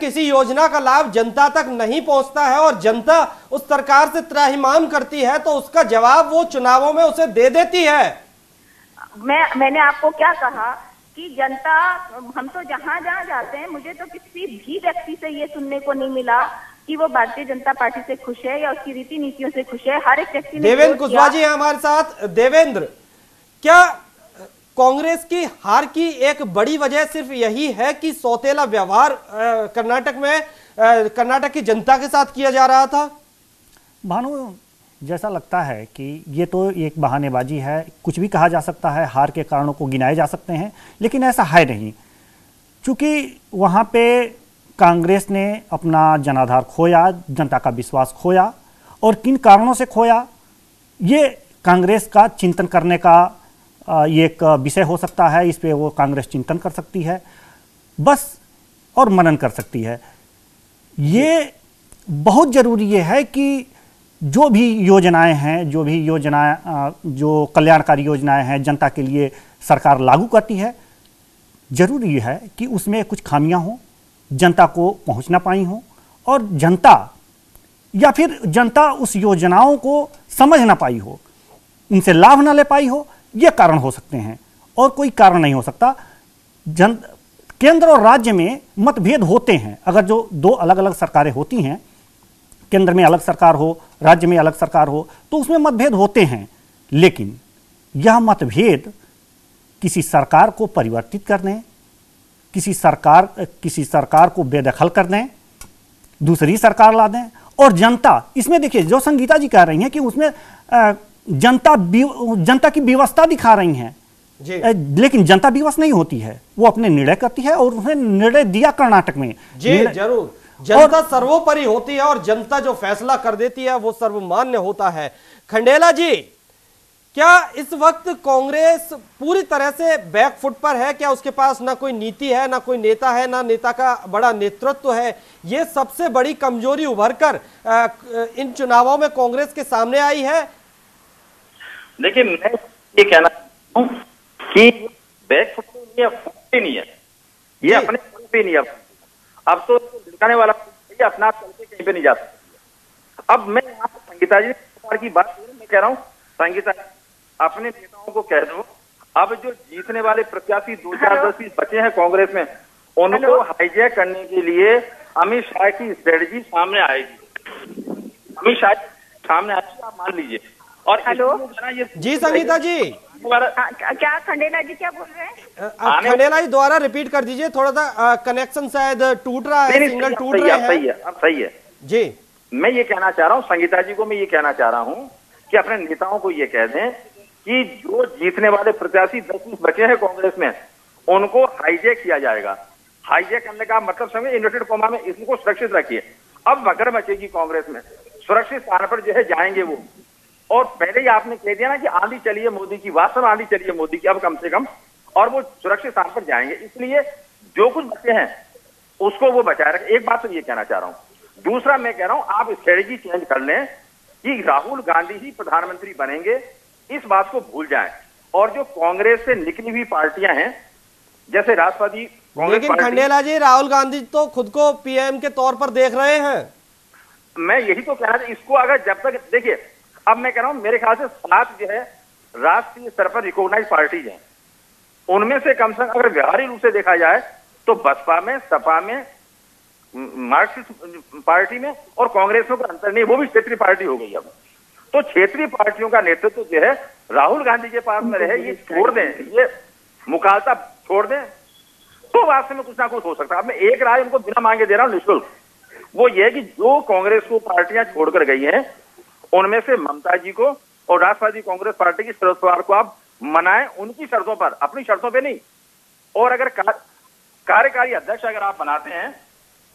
किसी योजना का लाभ जनता तक नहीं पहुंचता है और जनता उस सरकार से त्राहिमाम करती है तो उसका जवाब वो चुनावों में उसे दे देती है। मैंने आपको क्या कहा कि जनता, हम तो जहाँ जहाँ जाते हैं, मुझे तो किसी भी व्यक्ति से ये सुनने को नहीं मिला कि वो भारतीय जनता पार्टी से खुश है या उसकी रीति नीतियों से खुश है। हर एक व्यक्ति। देवेंद्र कुशवाहा जी हमारे साथ। देवेंद्र, क्या कांग्रेस की हार की एक बड़ी वजह सिर्फ यही है कि सौतेला व्यवहार कर्नाटक की जनता के साथ किया जा रहा था? भानु, जैसा लगता है कि ये तो एक बहानेबाजी है, कुछ भी कहा जा सकता है, हार के कारणों को गिनाए जा सकते हैं, लेकिन ऐसा है नहीं। चूँकि वहाँ पे कांग्रेस ने अपना जनाधार खोया, जनता का विश्वास खोया, और किन कारणों से खोया ये कांग्रेस का चिंतन करने का ये एक विषय हो सकता है। इस पे वो कांग्रेस चिंतन कर सकती है बस, और मनन कर सकती है। ये बहुत ज़रूरी है कि जो भी योजनाएं हैं, जो कल्याणकारी योजनाएं हैं जनता के लिए सरकार लागू करती है, ज़रूरी है कि उसमें कुछ खामियां हों, जनता को पहुंच ना पाई हों, और जनता या फिर जनता उस योजनाओं को समझ ना पाई हो, उनसे लाभ ना ले पाई हो। ये कारण हो सकते हैं और कोई कारण नहीं हो सकता। केंद्र और राज्य में मतभेद होते हैं। अगर जो दो अलग अलग सरकारें होती हैं, केंद्र में अलग सरकार हो, राज्य में अलग सरकार हो, तो उसमें मतभेद होते हैं, लेकिन यह मतभेद किसी सरकार को परिवर्तित करने, किसी सरकार को बेदखल कर दें, दूसरी सरकार ला दें, और जनता इसमें, देखिए जो संगीता जी कह रही हैं कि उसमें जनता की व्यवस्था दिखा रही हैं, लेकिन जनता विवश नहीं होती है, वो अपने निर्णय करती है, और उसने निर्णय दिया कर्नाटक में। जी जरूर, जनता सर्वोपरि होती है और जनता जो फैसला कर देती है वो सर्वमान्य होता है। खंडेला जी, क्या इस वक्त कांग्रेस पूरी तरह से बैकफुट पर है? क्या उसके पास ना कोई नीति है, ना कोई नेता है, ना नेता का बड़ा नेतृत्व है? ये सबसे बड़ी कमजोरी उभरकर इन चुनावों में कांग्रेस के सामने आई है। देखिए, मैं ये कहना चाहता हूँ कि बैकफुट पे नहीं है, ये अपने पे नहीं है। अब तो लड़काने वाला अपना आप चलते कहीं पे नहीं जा सकता। अब मैं यहाँ संगीता जी की बात मैं कह रहा हूँ, संगीता अपने नेताओं को कह दो, अब जो जीतने वाले प्रत्याशी 2-4-10 बचे हैं कांग्रेस में, उनको हाईजैक करने के लिए अमित शाह की स्ट्रेटजी सामने आएगी। अमित शाह सामने आएगी, आप मान लीजिए। और हेलो जी संगीता जी, क्या खंडेला जी क्या बोल रहे हैं? खंडेला जी द्वारा रिपीट कर दीजिए, थोड़ा सा कनेक्शन शायद टूट रहा है, सिग्नल टूट रहा है। सही है जी। मैं ये कहना चाह रहा हूँ संगीता जी को, मैं ये कहना चाह रहा हूँ कि अपने नेताओं को ये कह दें कि जो जीतने वाले प्रत्याशी 10-20 बचे हैं कांग्रेस में, उनको हाईजैक किया जाएगा। हाईजैक करने का मतलब समझे, इन्वर्टेड कोमा में इसको सुरक्षित रखिए। अब मगर बचेगी कांग्रेस में, सुरक्षित स्थान पर जो है जाएंगे वो। और पहले ही आपने कह दिया ना कि आंधी चलिए मोदी की, वास्तव आंधी चलिए मोदी की, अब कम से कम, और वो सुरक्षित स्थान पर जाएंगे। इसलिए जो कुछ बचे हैं उसको वो बचाए रखें। एक बात तो ये कहना चाह रहा हूँ। दूसरा मैं कह रहा हूँ, आप स्ट्रेटेजी चेंज कर लें कि राहुल गांधी ही प्रधानमंत्री बनेंगे, इस बात को भूल जाएं। और जो कांग्रेस से निकली हुई पार्टियां हैं, जैसे राष्ट्रवादी कांग्रेस, लेकिन खंडेला जी राहुल गांधी तो खुद को पीएम के तौर पर देख रहे हैं। मैं यही तो कह रहा था, इसको अगर जब तक, देखिए अब मैं कह रहा हूं, मेरे ख्याल से 7 जो है राष्ट्रीय स्तर पर रिकॉग्नाइज पार्टीज हैं, उनमें से कम से कम अगर व्यवहारिक रूप से देखा जाए तो बसपा में, सपा में, मार्क्सिस्ट पार्टी में और कांग्रेसों का अंतर नहीं, वो भी क्षेत्रीय पार्टी हो गई। अब तो क्षेत्रीय पार्टियों का नेतृत्व जो है राहुल गांधी के पास में रहे, ये छोड़ दें, ये मुकालता छोड़ दें, तो वास्तव में कुछ ना कुछ हो सकता है। अब मैं एक राय उनको बिना मांगे दे रहा हूं निःशुल्क, वो ये है कि जो कांग्रेस को पार्टियां छोड़कर गई हैं, उनमें से ममता जी को और राष्ट्रवादी कांग्रेस पार्टी की शरद पवार को आप मनाएं, उनकी शर्तों पर, अपनी शर्तों पर नहीं। और अगर कार्यकारी अध्यक्ष अगर आप बनाते हैं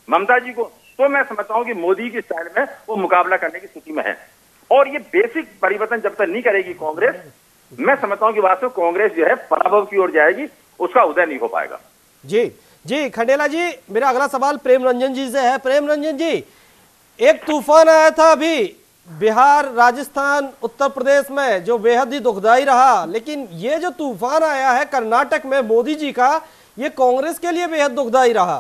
ममता जी को, तो मैं समझता हूं कि मोदी की स्टाइल में वो मुकाबला करने की स्थिति में है। और ये बेसिक परिवर्तन जब तक नहीं करेगी कांग्रेस, मैं समझता हूं कि वास्तव कांग्रेस जो है पराभव की ओर जाएगी, उसका उदय नहीं हो पाएगा। जी जी खंडेला जी, मेरा अगला सवाल प्रेम रंजन जी से है। प्रेम रंजन जी, एक तूफान आया था अभी बिहार, राजस्थान, उत्तर प्रदेश में, जो बेहद ही दुखदाई रहा, लेकिन ये जो तूफान आया है कर्नाटक में मोदी जी का, ये कांग्रेस के लिए बेहद दुखदाई रहा।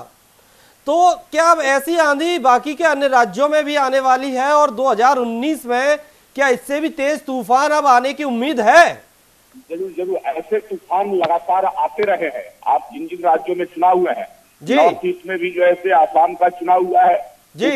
तो क्या अब ऐसी आंधी बाकी के अन्य राज्यों में भी आने वाली है और 2019 में क्या इससे भी तेज तूफान अब आने की उम्मीद है? जरूर जरूर, ऐसे तूफान लगातार आते रहे हैं। आप जिन जिन राज्यों में चुनाव हुए हैं, नॉर्थ ईस्ट में भी जो है आसाम का चुनाव हुआ है जी,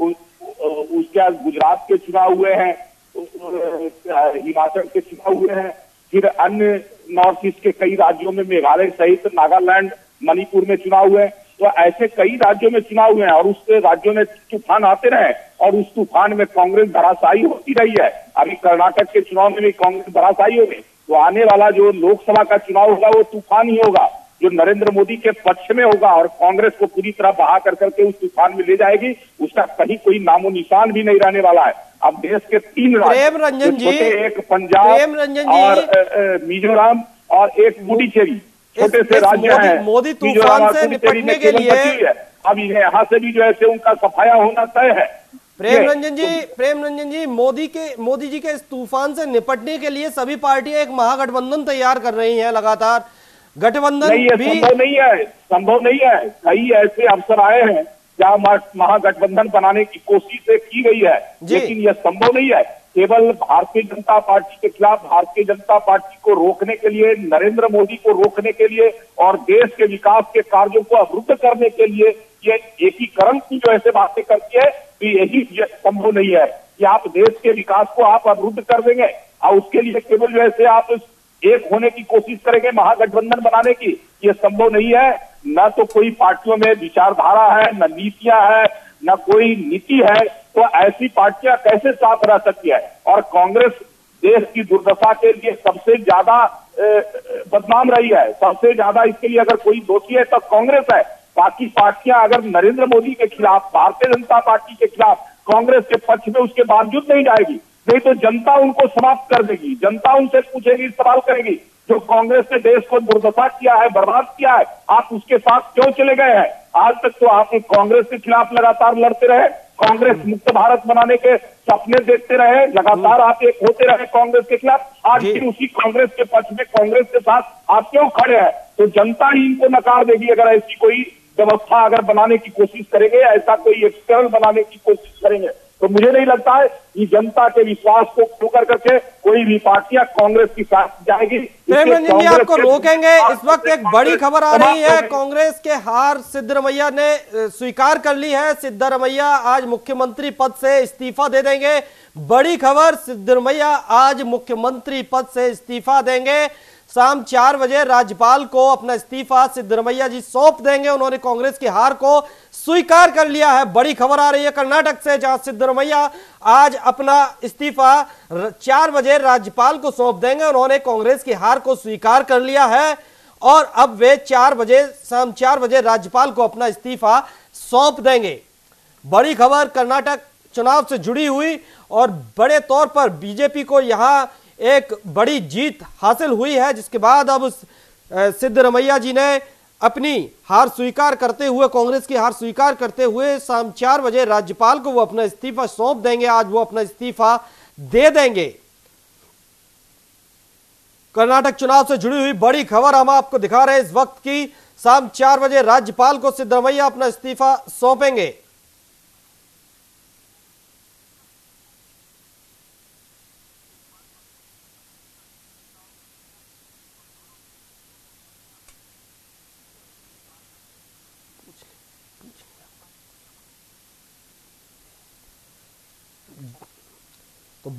उसके बाद गुजरात के चुनाव हुए हैं, हिमाचल के चुनाव हुए हैं, फिर अन्य नॉर्थ ईस्ट के कई राज्यों में, मेघालय सहित नागालैंड, मणिपुर में चुनाव हुए। तो ऐसे कई राज्यों में चुनाव हुए हैं और उससे राज्यों में तूफान आते रहे और उस तूफान में कांग्रेस धराशायी होती रही है। अभी कर्नाटक के चुनाव में भी कांग्रेस धराशायी हो गई। तो आने वाला जो लोकसभा का चुनाव होगा वो तूफान ही होगा, जो नरेंद्र मोदी के पक्ष में होगा और कांग्रेस को पूरी तरह बहा कर करके उस तूफान में ले जाएगी। उसका कहीं कोई नामो निशान भी नहीं रहने वाला है। अब देश के तीन राज्य, एक पंजाब और मिजोरम और एक पुडुचेरी, छोटे से राज्य हैं। मोदी तूफान से निपटने के लिए अब यहाँ से भी जो है उनका सफाया होना तय है। प्रेम रंजन जी, मोदी जी के इस तूफान से निपटने के लिए सभी पार्टियां एक महागठबंधन तैयार कर रही हैं लगातार। गठबंधन भी संभव नहीं है। कई ऐसे अवसर आए हैं जहाँ महागठबंधन बनाने की कोशिश की गई है, लेकिन यह संभव नहीं है। केवल भारतीय जनता पार्टी के खिलाफ, भारतीय जनता पार्टी को रोकने के लिए, नरेंद्र मोदी को रोकने के लिए और देश के विकास के कार्यों को अवरुद्ध करने के लिए ये एकीकरण की जो ऐसे बातें करती है, तो यही संभव नहीं है कि आप देश के विकास को आप अवरुद्ध कर देंगे और उसके लिए केवल जो ऐसे आप एक होने की कोशिश करेंगे महागठबंधन बनाने की। ये संभव नहीं है। न तो कोई पार्टियों में विचारधारा है, न नीतियां है, न कोई नीति है। तो ऐसी पार्टियां कैसे साथ रह सकती है? और कांग्रेस देश की दुर्दशा के लिए सबसे ज्यादा बदनाम रही है। सबसे ज्यादा इसके लिए अगर कोई दोषी है तो कांग्रेस है। बाकी पार्टियां अगर नरेंद्र मोदी के खिलाफ, भारतीय जनता पार्टी के खिलाफ कांग्रेस के पक्ष में उसके बावजूद नहीं जाएगी, नहीं तो जनता उनको समाप्त कर देगी। जनता उनसे पूछेगी, सवाल करेगी, जो कांग्रेस ने देश को दुर्दशा किया है, बर्बाद किया है, आप उसके साथ क्यों चले गए हैं? आज तक तो आप कांग्रेस के खिलाफ लगातार लड़ते रहे, कांग्रेस मुक्त भारत बनाने के सपने देखते रहे, लगातार आप एक होते रहे कांग्रेस के खिलाफ। आज फिर उसी कांग्रेस के पक्ष में, कांग्रेस के साथ आप क्यों खड़े हैं? तो जनता ही इनको नकार देगी अगर ऐसी कोई व्यवस्था अगर बनाने की कोशिश करेंगे, ऐसा कोई एक्सटर्नल बनाने की कोशिश करेंगे। तो मुझे नहीं लगता है कि जनता के विश्वास को खोकर करके कोई भी पार्टियां कांग्रेस की साथ जाएगी। प्रेम रंजन जी, आपको रोकेंगे। इस वक्त एक बड़ी खबर आ रही है, कांग्रेस के हार सिद्धारमैया ने स्वीकार कर ली है। सिद्धारमैया आज मुख्यमंत्री पद से इस्तीफा दे देंगे। बड़ी खबर, सिद्धारमैया आज मुख्यमंत्री पद से इस्तीफा देंगे। शाम 4 बजे राज्यपाल को अपना इस्तीफा सिद्धारमैया जी सौंप देंगे। उन्होंने कांग्रेस की हार को स्वीकार कर लिया है। बड़ी खबर आ रही है कर्नाटक से, जहां सिद्धारमैया आज अपना इस्तीफा 4 बजे राज्यपाल को सौंप देंगे। उन्होंने कांग्रेस की हार को स्वीकार कर लिया है और अब वे शाम 4 बजे राज्यपाल को अपना इस्तीफा सौंप देंगे। बड़ी खबर कर्नाटक चुनाव से जुड़ी हुई और बड़े तौर पर बीजेपी को यहां एक बड़ी जीत हासिल हुई है, जिसके बाद अब सिद्धारमैया जी ने अपनी हार स्वीकार करते हुए, कांग्रेस की हार स्वीकार करते हुए शाम 4 बजे राज्यपाल को वो अपना इस्तीफा सौंप देंगे। आज वो अपना इस्तीफा दे देंगे। कर्नाटक चुनाव से जुड़ी हुई बड़ी खबर हम आपको दिखा रहे हैं इस वक्त की। शाम 4 बजे राज्यपाल को सिद्धारमैया अपना इस्तीफा सौंपेंगे। तो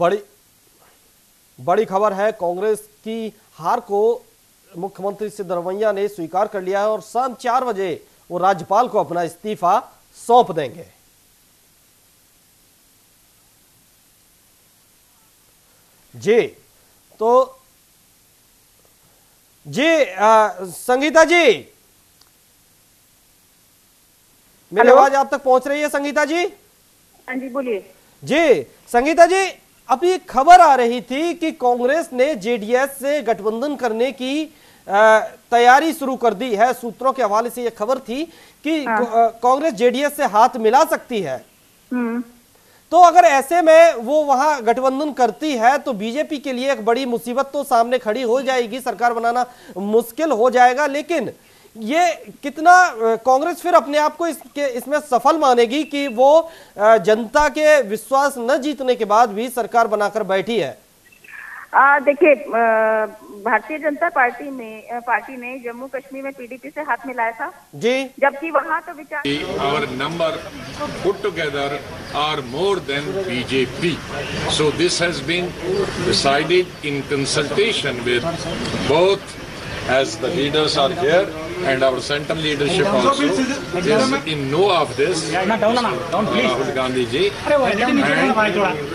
बड़ी खबर है, कांग्रेस की हार को मुख्यमंत्री सिद्धारमैया ने स्वीकार कर लिया है और शाम 4 बजे वो राज्यपाल को अपना इस्तीफा सौंप देंगे। जी तो जी संगीता जी, मेरी आवाज आप तक पहुंच रही है संगीता जी? हाँ जी, बोलिए जी। संगीता जी, अभी खबर आ रही थी कि कांग्रेस ने जेडीएस से गठबंधन करने की तैयारी शुरू कर दी है। सूत्रों के हवाले से यह खबर थी कि कांग्रेस जेडीएस से हाथ मिला सकती है, तो अगर ऐसे में वो वहां गठबंधन करती है तो बीजेपी के लिए एक बड़ी मुसीबत तो सामने खड़ी हो जाएगी, सरकार बनाना मुश्किल हो जाएगा। लेकिन ये कितना कांग्रेस फिर अपने आप को इसमें सफल मानेगी कि वो जनता के विश्वास न जीतने के बाद भी सरकार बनाकर बैठी है। देखिए, भारतीय जनता पार्टी ने जम्मू कश्मीर में पीडीपी से हाथ मिलाया था जी, जबकि वहाँ तो विचार our number put together are more than BJP, so this has been decided in consultation with both as the leaders are here and our central leadership also is in know of this, Rahul Gandhi ji, and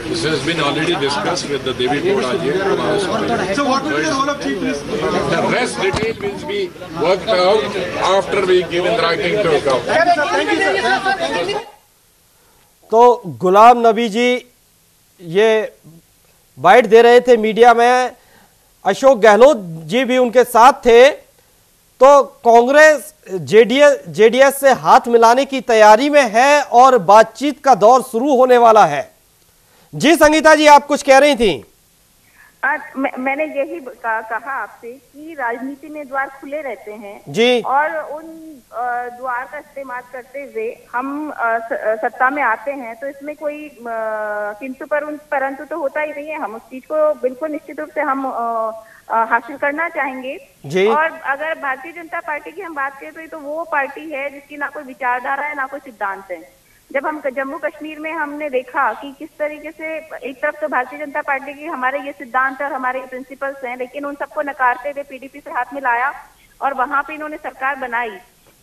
this has been already discussed with the Devi Goda ji. So what will be the role of chief minister? The rest detail will be worked out after we give in writing to go. Thank you sir. तो गुलाम नबी जी ये bite दे रहे थे media में, अशोक गहलोत जी भी उनके साथ थे। तो कांग्रेस जेडीएस से हाथ मिलाने की तैयारी में है और बातचीत का दौर शुरू होने वाला है। जी संगीता जी, आप कुछ कह रही थी। मैंने यही कहा आपसे कि राजनीति में द्वार खुले रहते हैं जी, और उन द्वार का इस्तेमाल करते हुए हम सत्ता में आते हैं, तो इसमें कोई किंतु परंतु तो होता ही नहीं है। हम उस चीज को बिल्कुल निश्चित रूप से हम हासिल करना चाहेंगे जी। और अगर भारतीय जनता पार्टी की हम बात करें तो ये तो वो पार्टी है जिसकी ना कोई विचारधारा है ना कोई सिद्धांत है। जब हम जम्मू कश्मीर में हमने देखा कि किस तरीके से एक तरफ तो भारतीय जनता पार्टी की हमारे ये सिद्धांत और हमारे ये प्रिंसिपल्स हैं, लेकिन उन सबको नकारते हुए पीडीपी से हाथ मिलाया और वहां पे इन्होंने सरकार बनाई,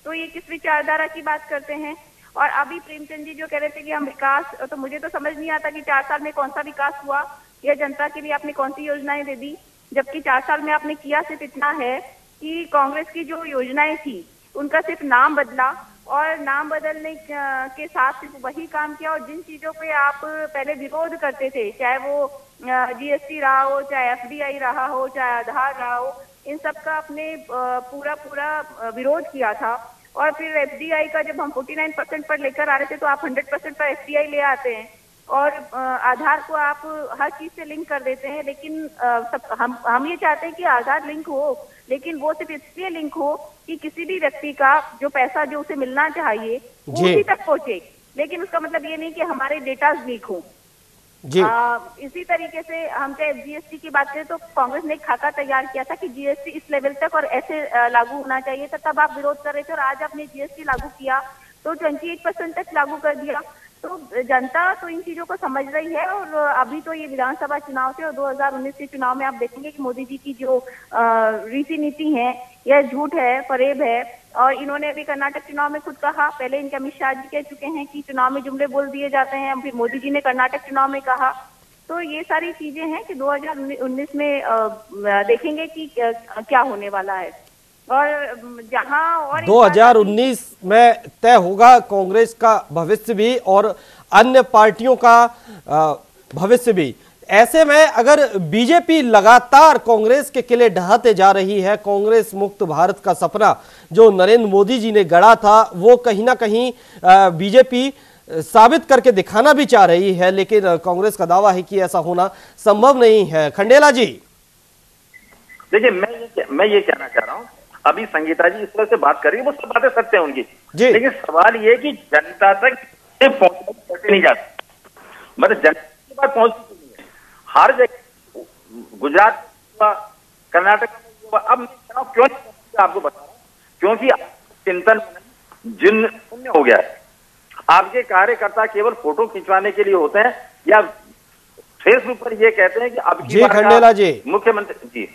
तो ये किस विचारधारा की बात करते हैं। और अभी प्रेमचंद जी जो कह रहे थे कि हम विकास, तो मुझे तो समझ नहीं आता कि 4 साल में कौन सा विकास हुआ या जनता के लिए आपने कौन सी योजनाएं दे दी, जबकि 4 साल में आपने किया सिर्फ इतना है कि कांग्रेस की जो योजनाएं थी उनका सिर्फ नाम बदला, और नाम बदलने के साथ सिर्फ वही काम किया। और जिन चीजों पे आप पहले विरोध करते थे, चाहे वो जीएसटी रहा हो, चाहे एफडीआई रहा हो, चाहे आधार रहा हो, इन सब का आपने पूरा विरोध किया था। और फिर एफडीआई का जब हम 49% पर लेकर आ रहे थे तो आप 100% पर एफडीआई ले आते हैं, और आधार को आप हर चीज से लिंक कर देते हैं। लेकिन हम ये चाहते हैं कि आधार लिंक हो, लेकिन वो सिर्फ इसलिए लिंक हो कि किसी भी व्यक्ति का जो पैसा जो उसे मिलना चाहिए उसी तक पहुंचे, लेकिन उसका मतलब ये नहीं कि हमारे डेटाज लीक हो। इसी तरीके से हम चाहे जीएसटी की बात करें तो कांग्रेस ने एक खाका तैयार किया था कि जीएसटी इस लेवल तक और ऐसे लागू होना चाहिए था, तब आप विरोध कर रहे थे। और आज आपने जीएसटी लागू किया तो 28% तक लागू कर दिया, तो जनता तो इन चीजों को समझ रही है। और अभी तो ये विधानसभा चुनाव से और 2019 के चुनाव में आप देखेंगे कि मोदी जी की जो रीति नीति है यह झूठ है, फरेब है। और इन्होंने अभी कर्नाटक चुनाव में खुद कहा, पहले इनके अमित शाह जी कह चुके हैं कि चुनाव में जुमले बोल दिए जाते हैं, अभी मोदी जी ने कर्नाटक चुनाव में कहा। तो ये सारी चीजें हैं कि 2019 में देखेंगे कि क्या होने वाला है। और जहां और 2019 में तय होगा कांग्रेस का भविष्य भी और अन्य पार्टियों का भविष्य भी। ऐसे में अगर बीजेपी लगातार कांग्रेस के किले ढहाते जा रही है, कांग्रेस मुक्त भारत का सपना जो नरेंद्र मोदी जी ने गढ़ा था वो कहीं ना कहीं बीजेपी साबित करके दिखाना भी चाह रही है, लेकिन कांग्रेस का दावा है कि ऐसा होना संभव नहीं है। खंडेला जी देखिए, मैं ये कहना चाह रहा हूँ, अभी संगीता जी इस तरह से बात कर रही है, वो सब बातें सत्य हैं उनकी, लेकिन सवाल ये कि जनता तक पहुंच नहीं जाती, मतलब जनता की बात पहुंचती नहीं है। हर जगह गुजरात हुआ, कर्नाटक हुआ, अब मैं कह रहा हूँ क्यों आपको बता रहा हूँ, क्योंकि चिंतन जिन शून्य हो गया है। आपके कार्यकर्ता केवल फोटो खिंचवाने के लिए होते हैं या फेसबुक पर ये कहते हैं कि अब खंडेला जी मुख्यमंत्री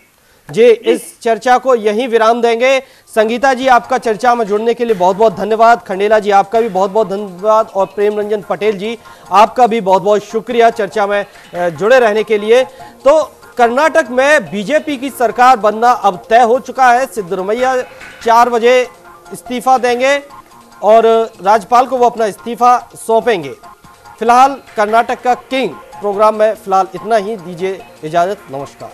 जी इस चर्चा को यहीं विराम देंगे। संगीता जी आपका चर्चा में जुड़ने के लिए बहुत बहुत धन्यवाद, खंडेला जी आपका भी बहुत बहुत धन्यवाद, और प्रेम रंजन पटेल जी आपका भी बहुत बहुत शुक्रिया चर्चा में जुड़े रहने के लिए। तो कर्नाटक में बीजेपी की सरकार बनना अब तय हो चुका है, सिद्धारमैया 4 बजे इस्तीफा देंगे और राज्यपाल को वो अपना इस्तीफा सौंपेंगे। फिलहाल कर्नाटक का किंग प्रोग्राम में फिलहाल इतना ही, दीजिए इजाजत, नमस्कार।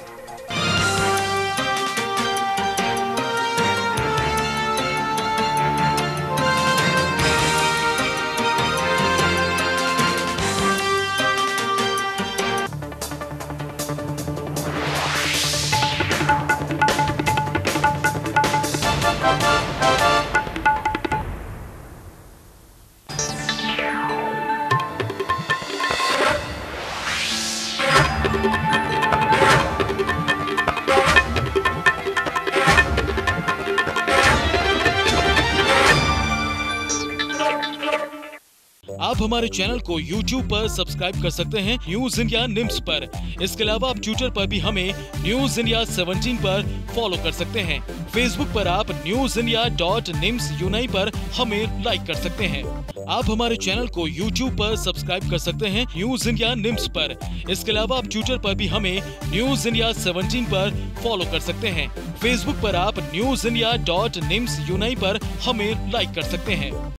आप हमारे चैनल को YouTube पर सब्सक्राइब कर सकते हैं न्यूज इंडिया निम्स पर। इसके अलावा आप ट्विटर पर भी हमें न्यूज इंडिया 17 पर फॉलो कर सकते हैं। फेसबुक पर आप newsindia.nimsuni पर हमें लाइक कर सकते हैं। आप हमारे चैनल को YouTube पर सब्सक्राइब कर सकते हैं न्यूज इंडिया निम्स पर। इसके अलावा आप ट्विटर पर भी हमें न्यूज इंडिया 17 पर फॉलो कर सकते हैं। फेसबुक पर आप newsindia.nimsuni पर हमें लाइक कर सकते हैं।